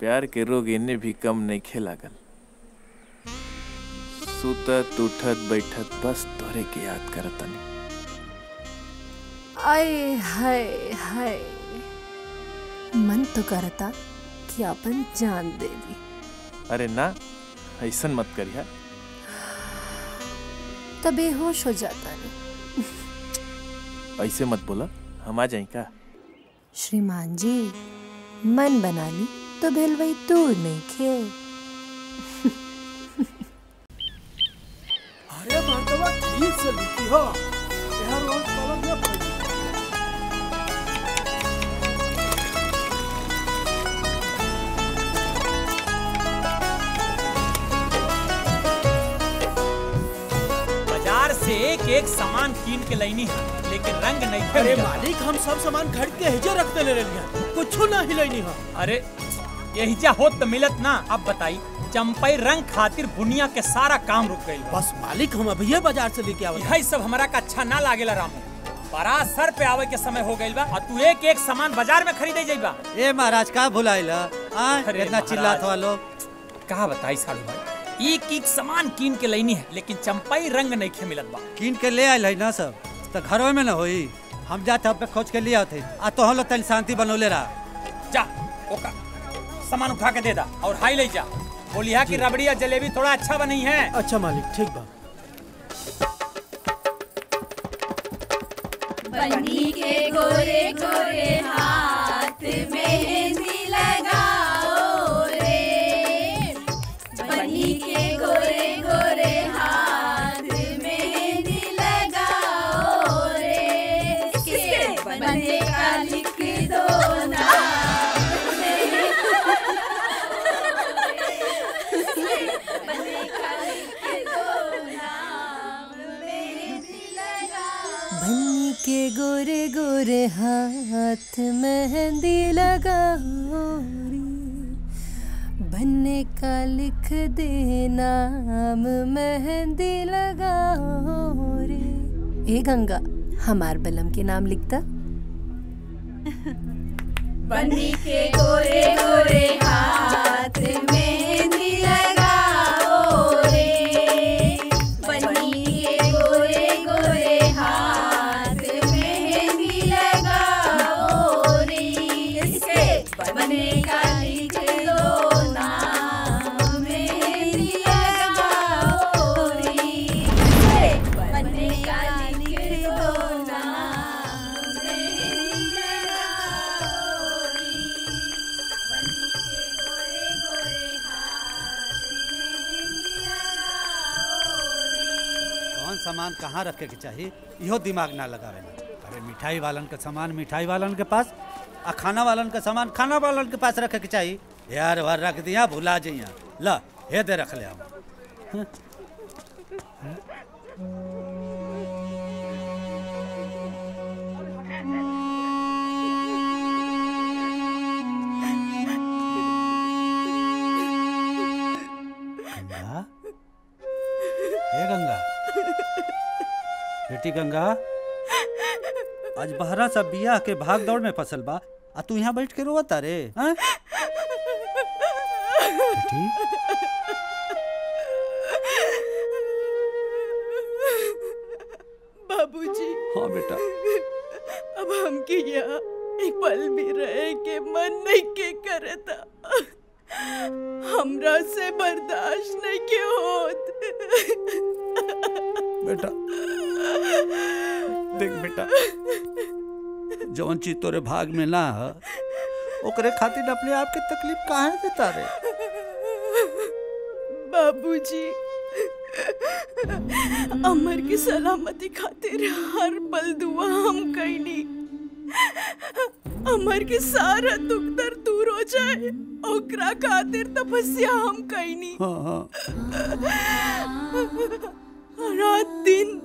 प्यार के रोग इन्हें भी कम नहीं खेलागल, सुतत उठत बैठत बस तोरे के याद करतनी। आय हाय हाय मन तो करता कि अपन जान दे दी। अरे ना ऐसा मत करिया, तब बेहोश हो जाता नहीं। ऐसे मत बोला, हम आ जाए का? श्रीमान जी मन बना ली तो भेल वही दूर नहीं खे। अरे मार्तवा ठीक से लिखी हो। से एक एक सामान कीन के लाइनी है, लेकिन रंग नहीं है। अरे मालिक, हम सब सामान खरीद के हिजा रखते ले रही, कुछ ना हिलैनी है। अरे यहीजा हो तो मिलत ना। अब बताई, चंपई रंग खातिर बुनिया के सारा काम रुक गई। बस मालिक, हम अभी बाजार से लेके आवे। यही सब हमारा का अच्छा ना लागेला रामू। बड़ा सर पे आवे के समय हो गई बा, और तू एक एक सामान बाजार में खरीदे जाइबा। ए महाराज, का भुलाइला इतना चिल्लात हो लोग। का बताई सालू भाई, एक एक सामान कीन के लेनी है, लेकिन चंपाई रंग नहीं के मिलत बा। कीन के ले आई ना सब तो घरों में न होई। हम जाते हम पे खोज के लिए आते, आ तो हम तन शांति बनौले रहा। जा ओका सामान उठा के दे दा और हाई ले जा। बोलिया कि रबड़ी या जलेबी थोड़ा अच्छा बनी है। अच्छा मालिक, ठीक बा। बनी के गोरे गोरे हाथ में गोरे गोरे हाथ मेहंदी लगाओ रे, बन्ने का लिख दे नाम मेहंदी लगाओ रे। ए गंगा, हमार बलम के नाम लिखता। बन्नी के गोरे गोरे हाथ मेहंदी लगाओ रे, बन्नी के गोरे गोरे हाथ सामान कहाँ रखे के चाहिए, यो दिमाग ना लगावे। अरे मिठाई वालन का सामान मिठाई वालन के पास, आ खाना वालन का सामान खाना वालन के पास रखे के चाहिए। यार वार रख दिया, भुला जाइया। ला हे दे रख ले हम। बेटी गंगा, आज बहरा सब बिया के भाग दौड़ में फसल बा, आ तू यहाँ बैठ के रोवता रे। बेटी, बाबूजी। हाँ बेटा, अब हमके यहाँ एक पल भी रहे के मन नहीं के करता। हमरा से बर्दाश्त नहीं के होत। बेटा देख बेटा, जवन चीज तोरे भाग में ना ओकरे खातिर अपने आप के तकलीफ काहे देता रे। बाबूजी, अमर की सलामती खातिर हर पल दुआ हम कईली। अमर के सारा दुख दर्द दूर हो जाए ओकरा खातिर तपस्या हम कईली। हाँ। रात दिन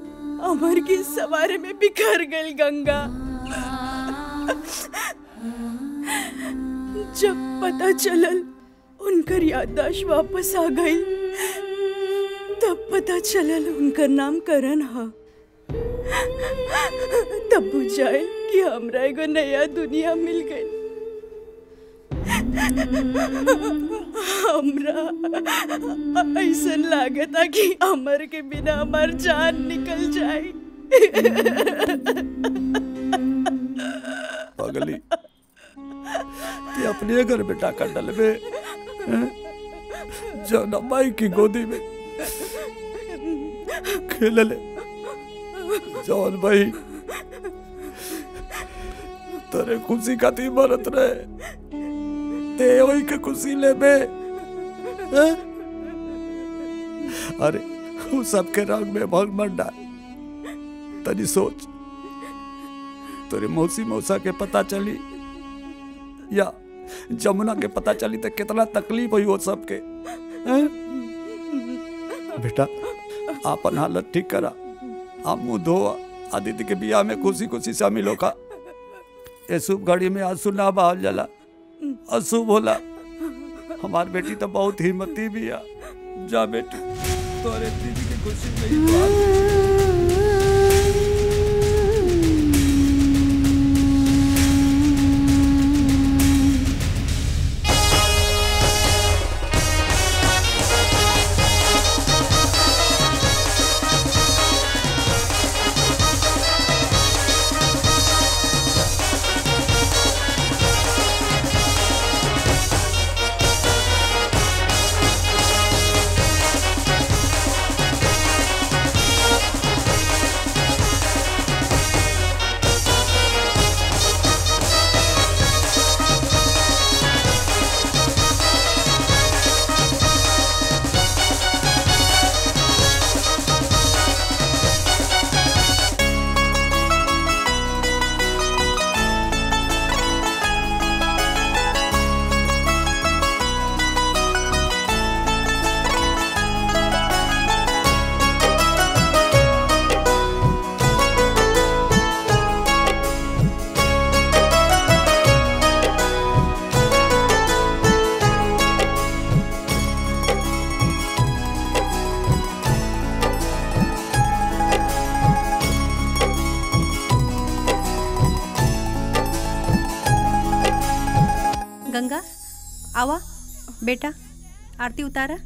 अमर के सवारे में बिखर गई गंगा। जब पता चलल उनकर याददाश्त वापस आ गई, तब पता चलल उनकर नाम करण है। तब बुझाए कि हमरा एगो नया दुनिया मिल गई। हमरा ऐसा लागता कि अमर के बिना अमर जान निकल जाए। पगली, ते अपने घर बेटा का डल में जाना माई की गोदी में खेल ले। जौन भाई तेरे खुशी का ती मरत रहे, ते ओई के खुशी ले बे। अरे वो सबके रंग में भंग मन डाल। तनी सोच, तेरे मौसी मौसा के पता चली या जमुना के पता चली तो कितना तकलीफ हुई वो सबके। बेटा, आपन हालत ठीक करा हमू दो आदित्य के बियाह में खुशी खुशी शामिल होगा। ये शुभ घड़ी में आंसू ना बहाल जला अशुभ होला। हमार बेटी तो बहुत हिम्मती भी है। जा बेटी तोरे दीदी की खुशी में। गंगा आवा बेटा आरती उतारा।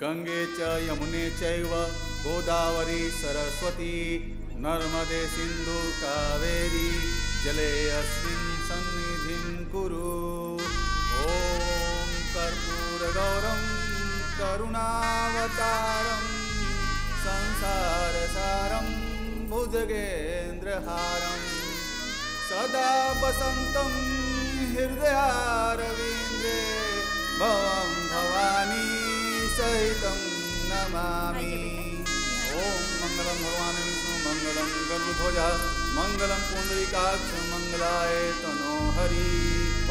गंगे च यमुने चैव गोदावरी सरस्वती नर्मदे सिंधु कावेरी जले अस्मिन् सन्निधिं कुरु। ओम कर्पूर गौरं करुणावतारं संसार सारं भुजगेन्द्रहारं सदा वसंतं हृदयारविंदे भवं भवानी सहितं नमामि। ओम मंगलम भगवान विष्णु मंगलम गरुड़ध्वजा मंगलम पुंडरीकाक्ष मंगलाय तनो हरि।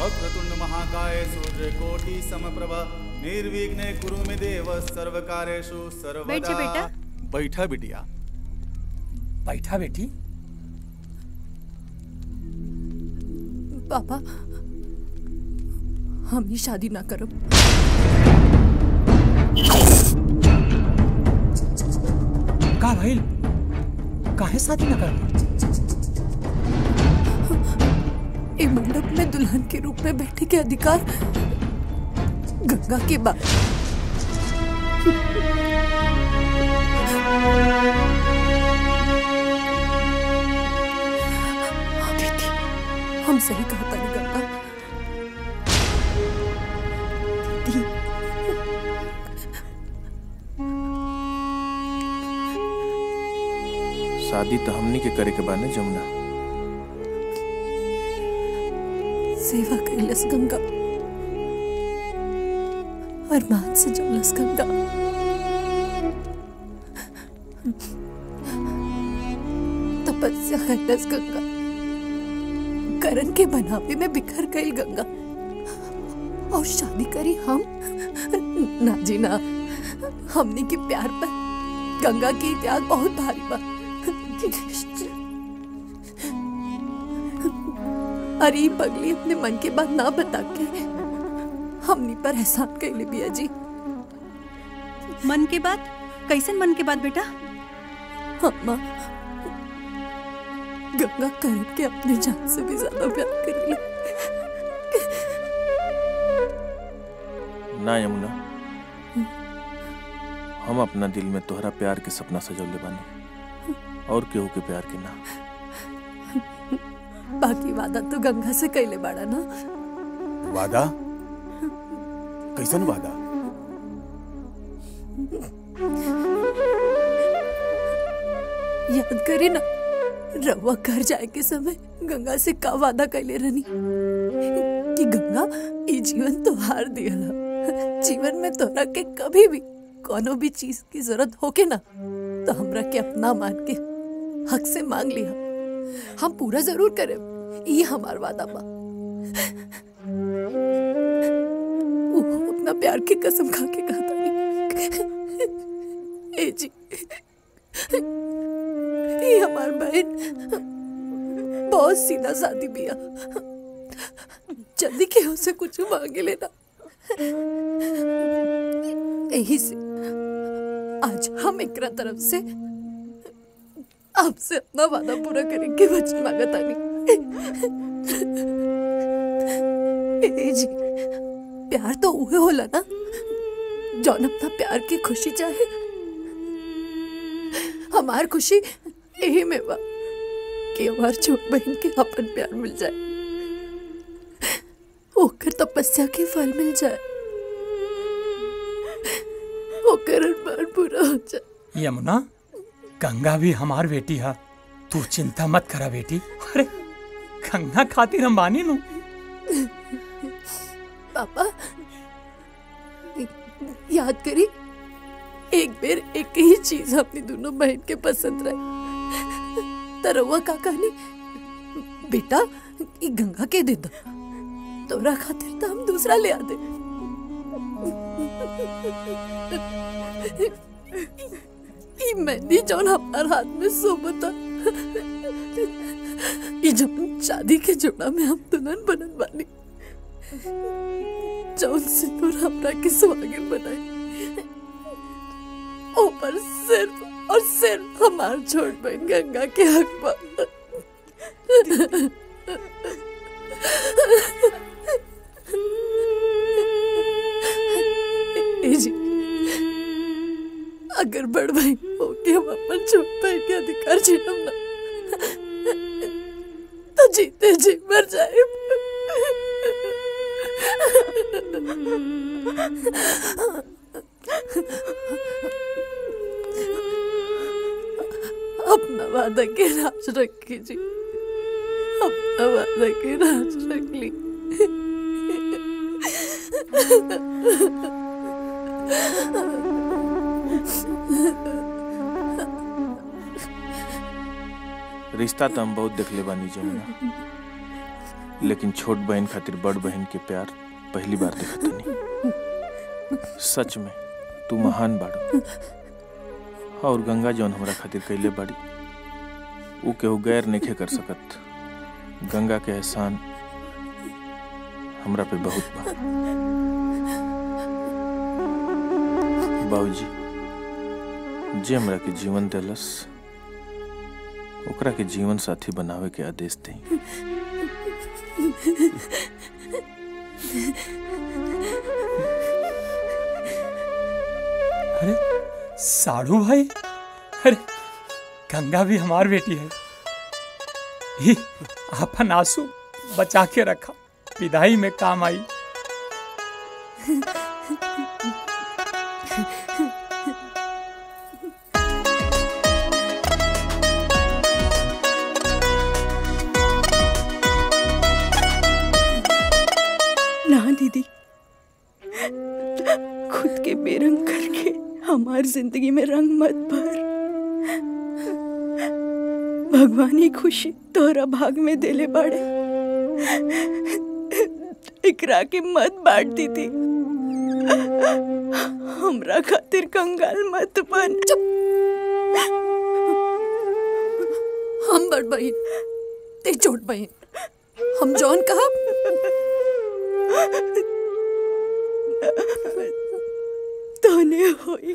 वक्रतुंड महाकाय सूर्यकोटि समप्रभा निर्विघ्ने कुरु मे देव सर्वकार्येषु सर्वदा। बैठ बेटा। बैठा बिटिया। बैठा बेटी। पापा हम ही शादी ना करो। का भाई काहे शादी ना करो? मंडप में दुल्हन के रूप में बैठने के अधिकार गंगा के बाद। हम सही कहता है गंगा दीदी। शादी तो हमनी के करे के बाने जमुना। सेवा कैलस गंगा अरमान से जमलस गंगा। तपस्या कैलस गंगा करण के बनावे में बिखर गई गंगा। और शादी करी हम ना जी ना। हमनी के प्यार पर गंगा की त्याग बहुत भारी बा। अरे पगली अपने मन के बात ना बता के हमनी पर एहसान कैले बिया जी। मन के बात कैसन मन के बात बेटा? अम्मा गंगा करके अपने जान से भी ज्यादा प्यार कर लिया। ना यमुना, हम अपना दिल में तोहरा प्यार के सपना सजौले बानी और केहू के प्यार के ना। बाकी वादा तो गंगा से कैले बाड़ा ना। वादा? कैसन वादा? याद करी ना, रवा घर जाए के समय गंगा से का वादा कैले रहनी कि गंगा ये जीवन तोहार दियला, जीवन में तोहरा के कभी भी कोनो भी चीज की जरूरत होके ना तो हमरा के अपना मान के हक से मांग लिया, हम पूरा जरूर करे, ये हमार वादा बा। अपना प्यार की कसम खा के कहता नहीं ए जी, ये हमार बहन बहुत सीधा सादी बिया, जल्दी के उसे कुछ मांगे लेना, यही से आज हम एकरा तरफ से आपसे अपना वादा पूरा करेंगे, वचन मांगता नहीं। ए जी, प्यार तो उहे होला ना जौन अपना प्यार की खुशी चाहे, हमार खुशी यही में बा कि हमार छोट बहन के अपन प्यार मिल जाए, ओकर तपस्या के फल मिल जाए, ओकर अरमान पूरा हो जाए। यमुना, गंगा भी हमार बेटी है, तू चिंता मत करा बेटी। अरे गंगा खातिर हम बानी नू। पापा याद करी, एक बार एक ही चीज अपनी दोनों बहन के पसंद रहे, तरवा का कहनी बेटा ये गंगा के दे दो, तोरा खातिर तो हम दूसरा ले आते। मेहंदी जौन हमार हाथ में सोबता, जौन शादी के जोड़ा में हम दुल्हन बनल बानी, जौन से तोर हमरा के सुहागिन बनाई, ऊपर सिर्फ और सिर्फ हमार छोड़ बहन गंगा के हक बा। जी, अगर बड़ भाई होके हम अपन छोट भाई के अधिकार छीनम ना तो जीते जी मर जाए। अपना वादा के राज रखी जी, अपना वादा के राज रख ली। रिश्ता तो हम बहुत देख ले बानी जमुना, लेकिन छोट बहन खातिर बड़ बहन के प्यार पहली बार देखत नहीं। सच में तू महान बाड़ू और गंगा जौन हमरा खातिर कैले बाड़ी वो केहू गैर नहीं कर सकत। गंगा के एहसान हमरा पे बहुत बा। बाबूजी, जे हमरा के जीवन देलस ओकरा के जीवन साथी बनावे के आदेश दे। अरे साढ़ू भाई, अरे गंगा भी हमार बेटी है, ये अपन आंसू बचा के रखा, विदाई में काम आई। दीदी, खुद के बेरंग करके हमार जिंदगी में रंग मत भर, भगवान ही खुशी तोहरा भाग में देले बाड़े, इकरा के मत बांट दीदी, हमरा खातिर कंगाल मत बन। चुप, हम बड़ बहन ते छोट बहन, हम जौन कहा तोने होई।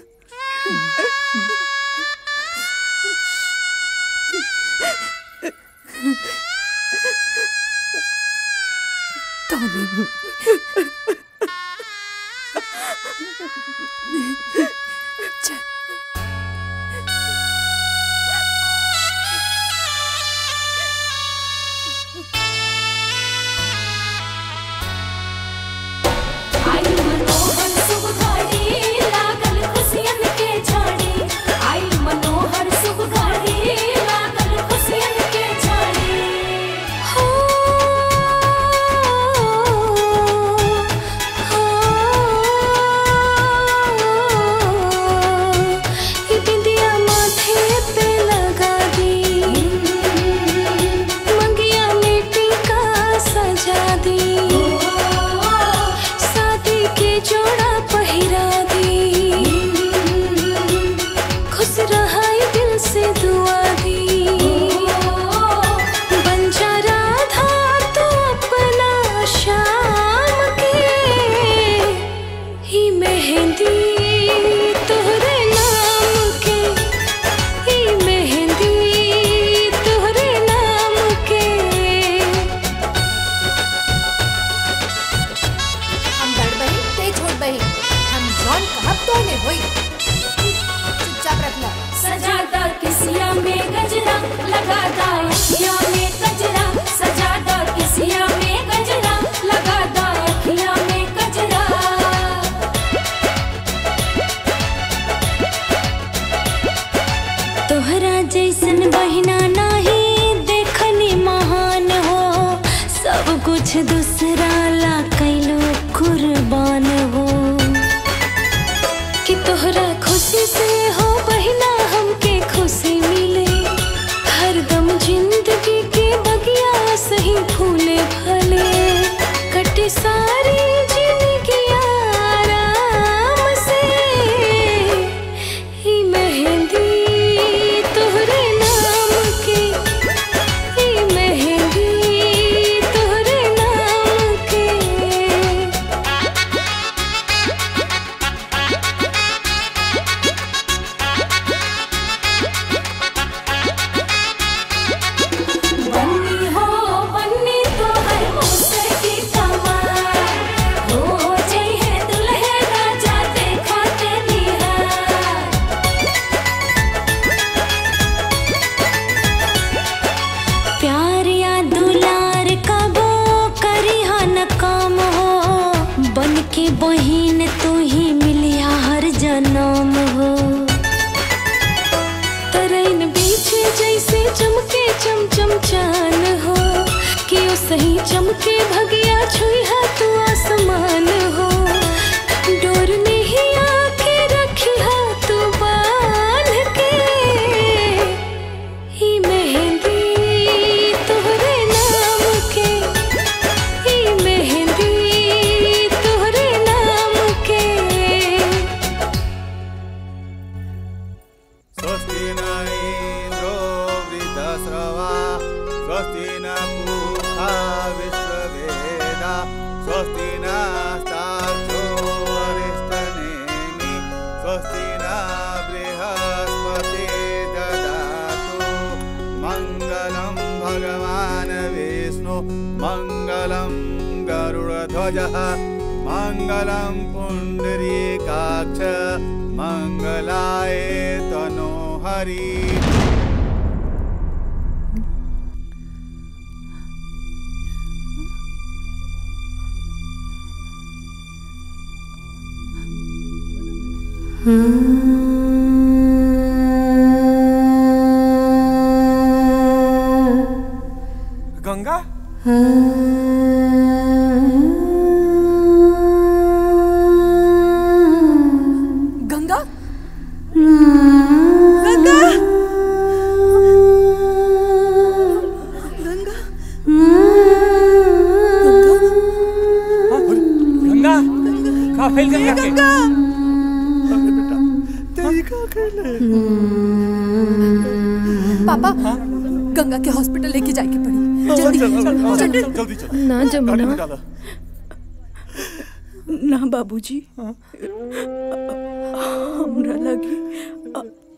बाबूजी हमरा लगी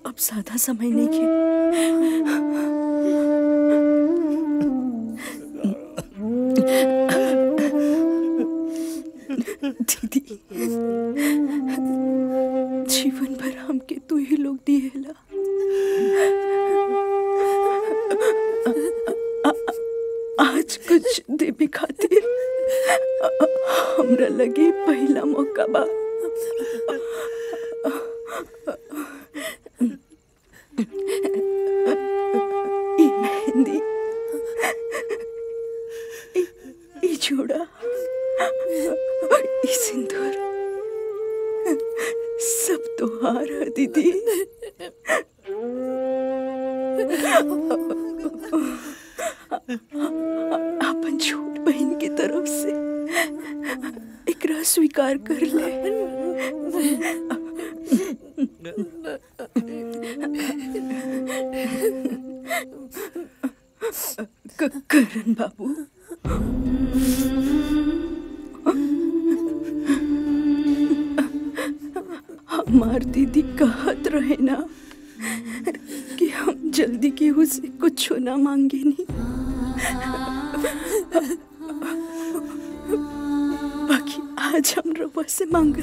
अब साधा समय नहीं के दीदी के तू ही लोग दिएला। आज कुछ देवी खातिर हमरा लगे पहला मौका बा। दीदी अपन छोट बहन की तरफ से एकरा स्वीकार कर ले। करण बाबू हमार दीदी कहत रहे ना कि हम जल्दी के उसे कुछ ना मांगे नहीं। बाकी आज हम रोबा से मांगे।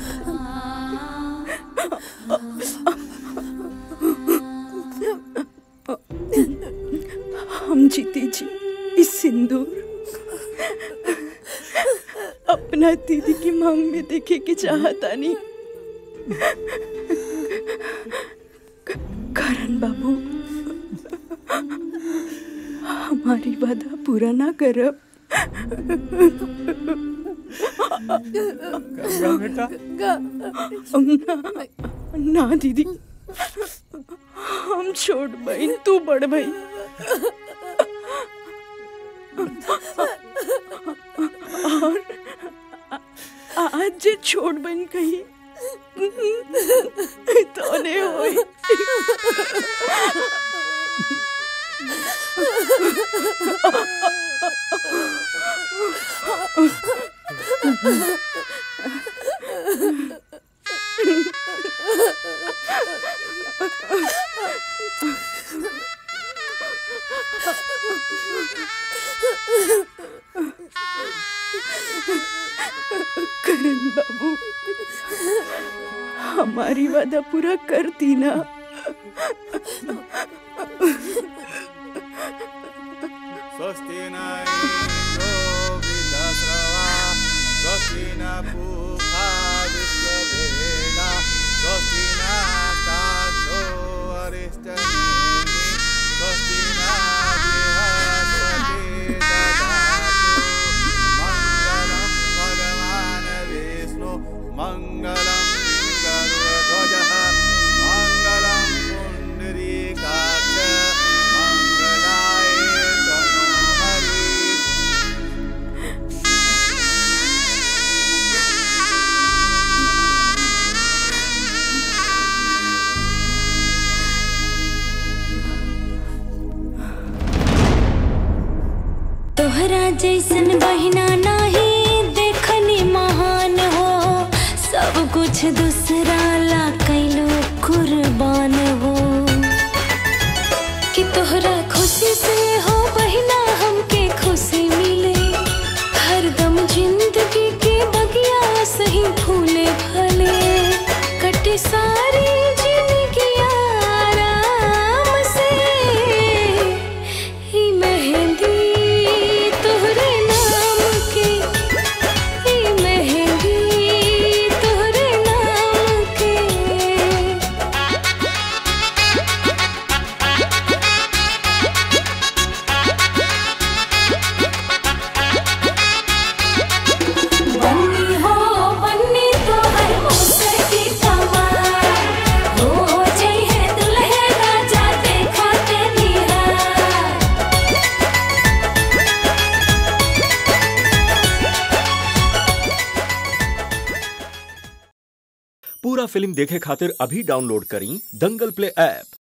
हम जीते जी इस सिंदूर अपना दीदी की मांग में देखे के चाहता नहीं। करण बाबू हमारी वादा पूरा ना करो। ना दीदी हम छोड़ बहन तू बड़ भाई। और आज छोड़ बहन कही तो नहीं हुई। करण बाबू हमारी वादा पूरा करती ना। जैसन बहिना नहीं देखनी महान हो, सब कुछ दूसरा ला कैलो कुर्बान हो। कि तोहरा खुशी से हो बहिना हमके खुशी मिले, हरदम जिंदगी के बगिया सही फूले फले। कटे सारी जिंदगी आराम से ही मेहंदी फिल्म देखे खातिर अभी डाउनलोड करें दंगल प्ले ऐप।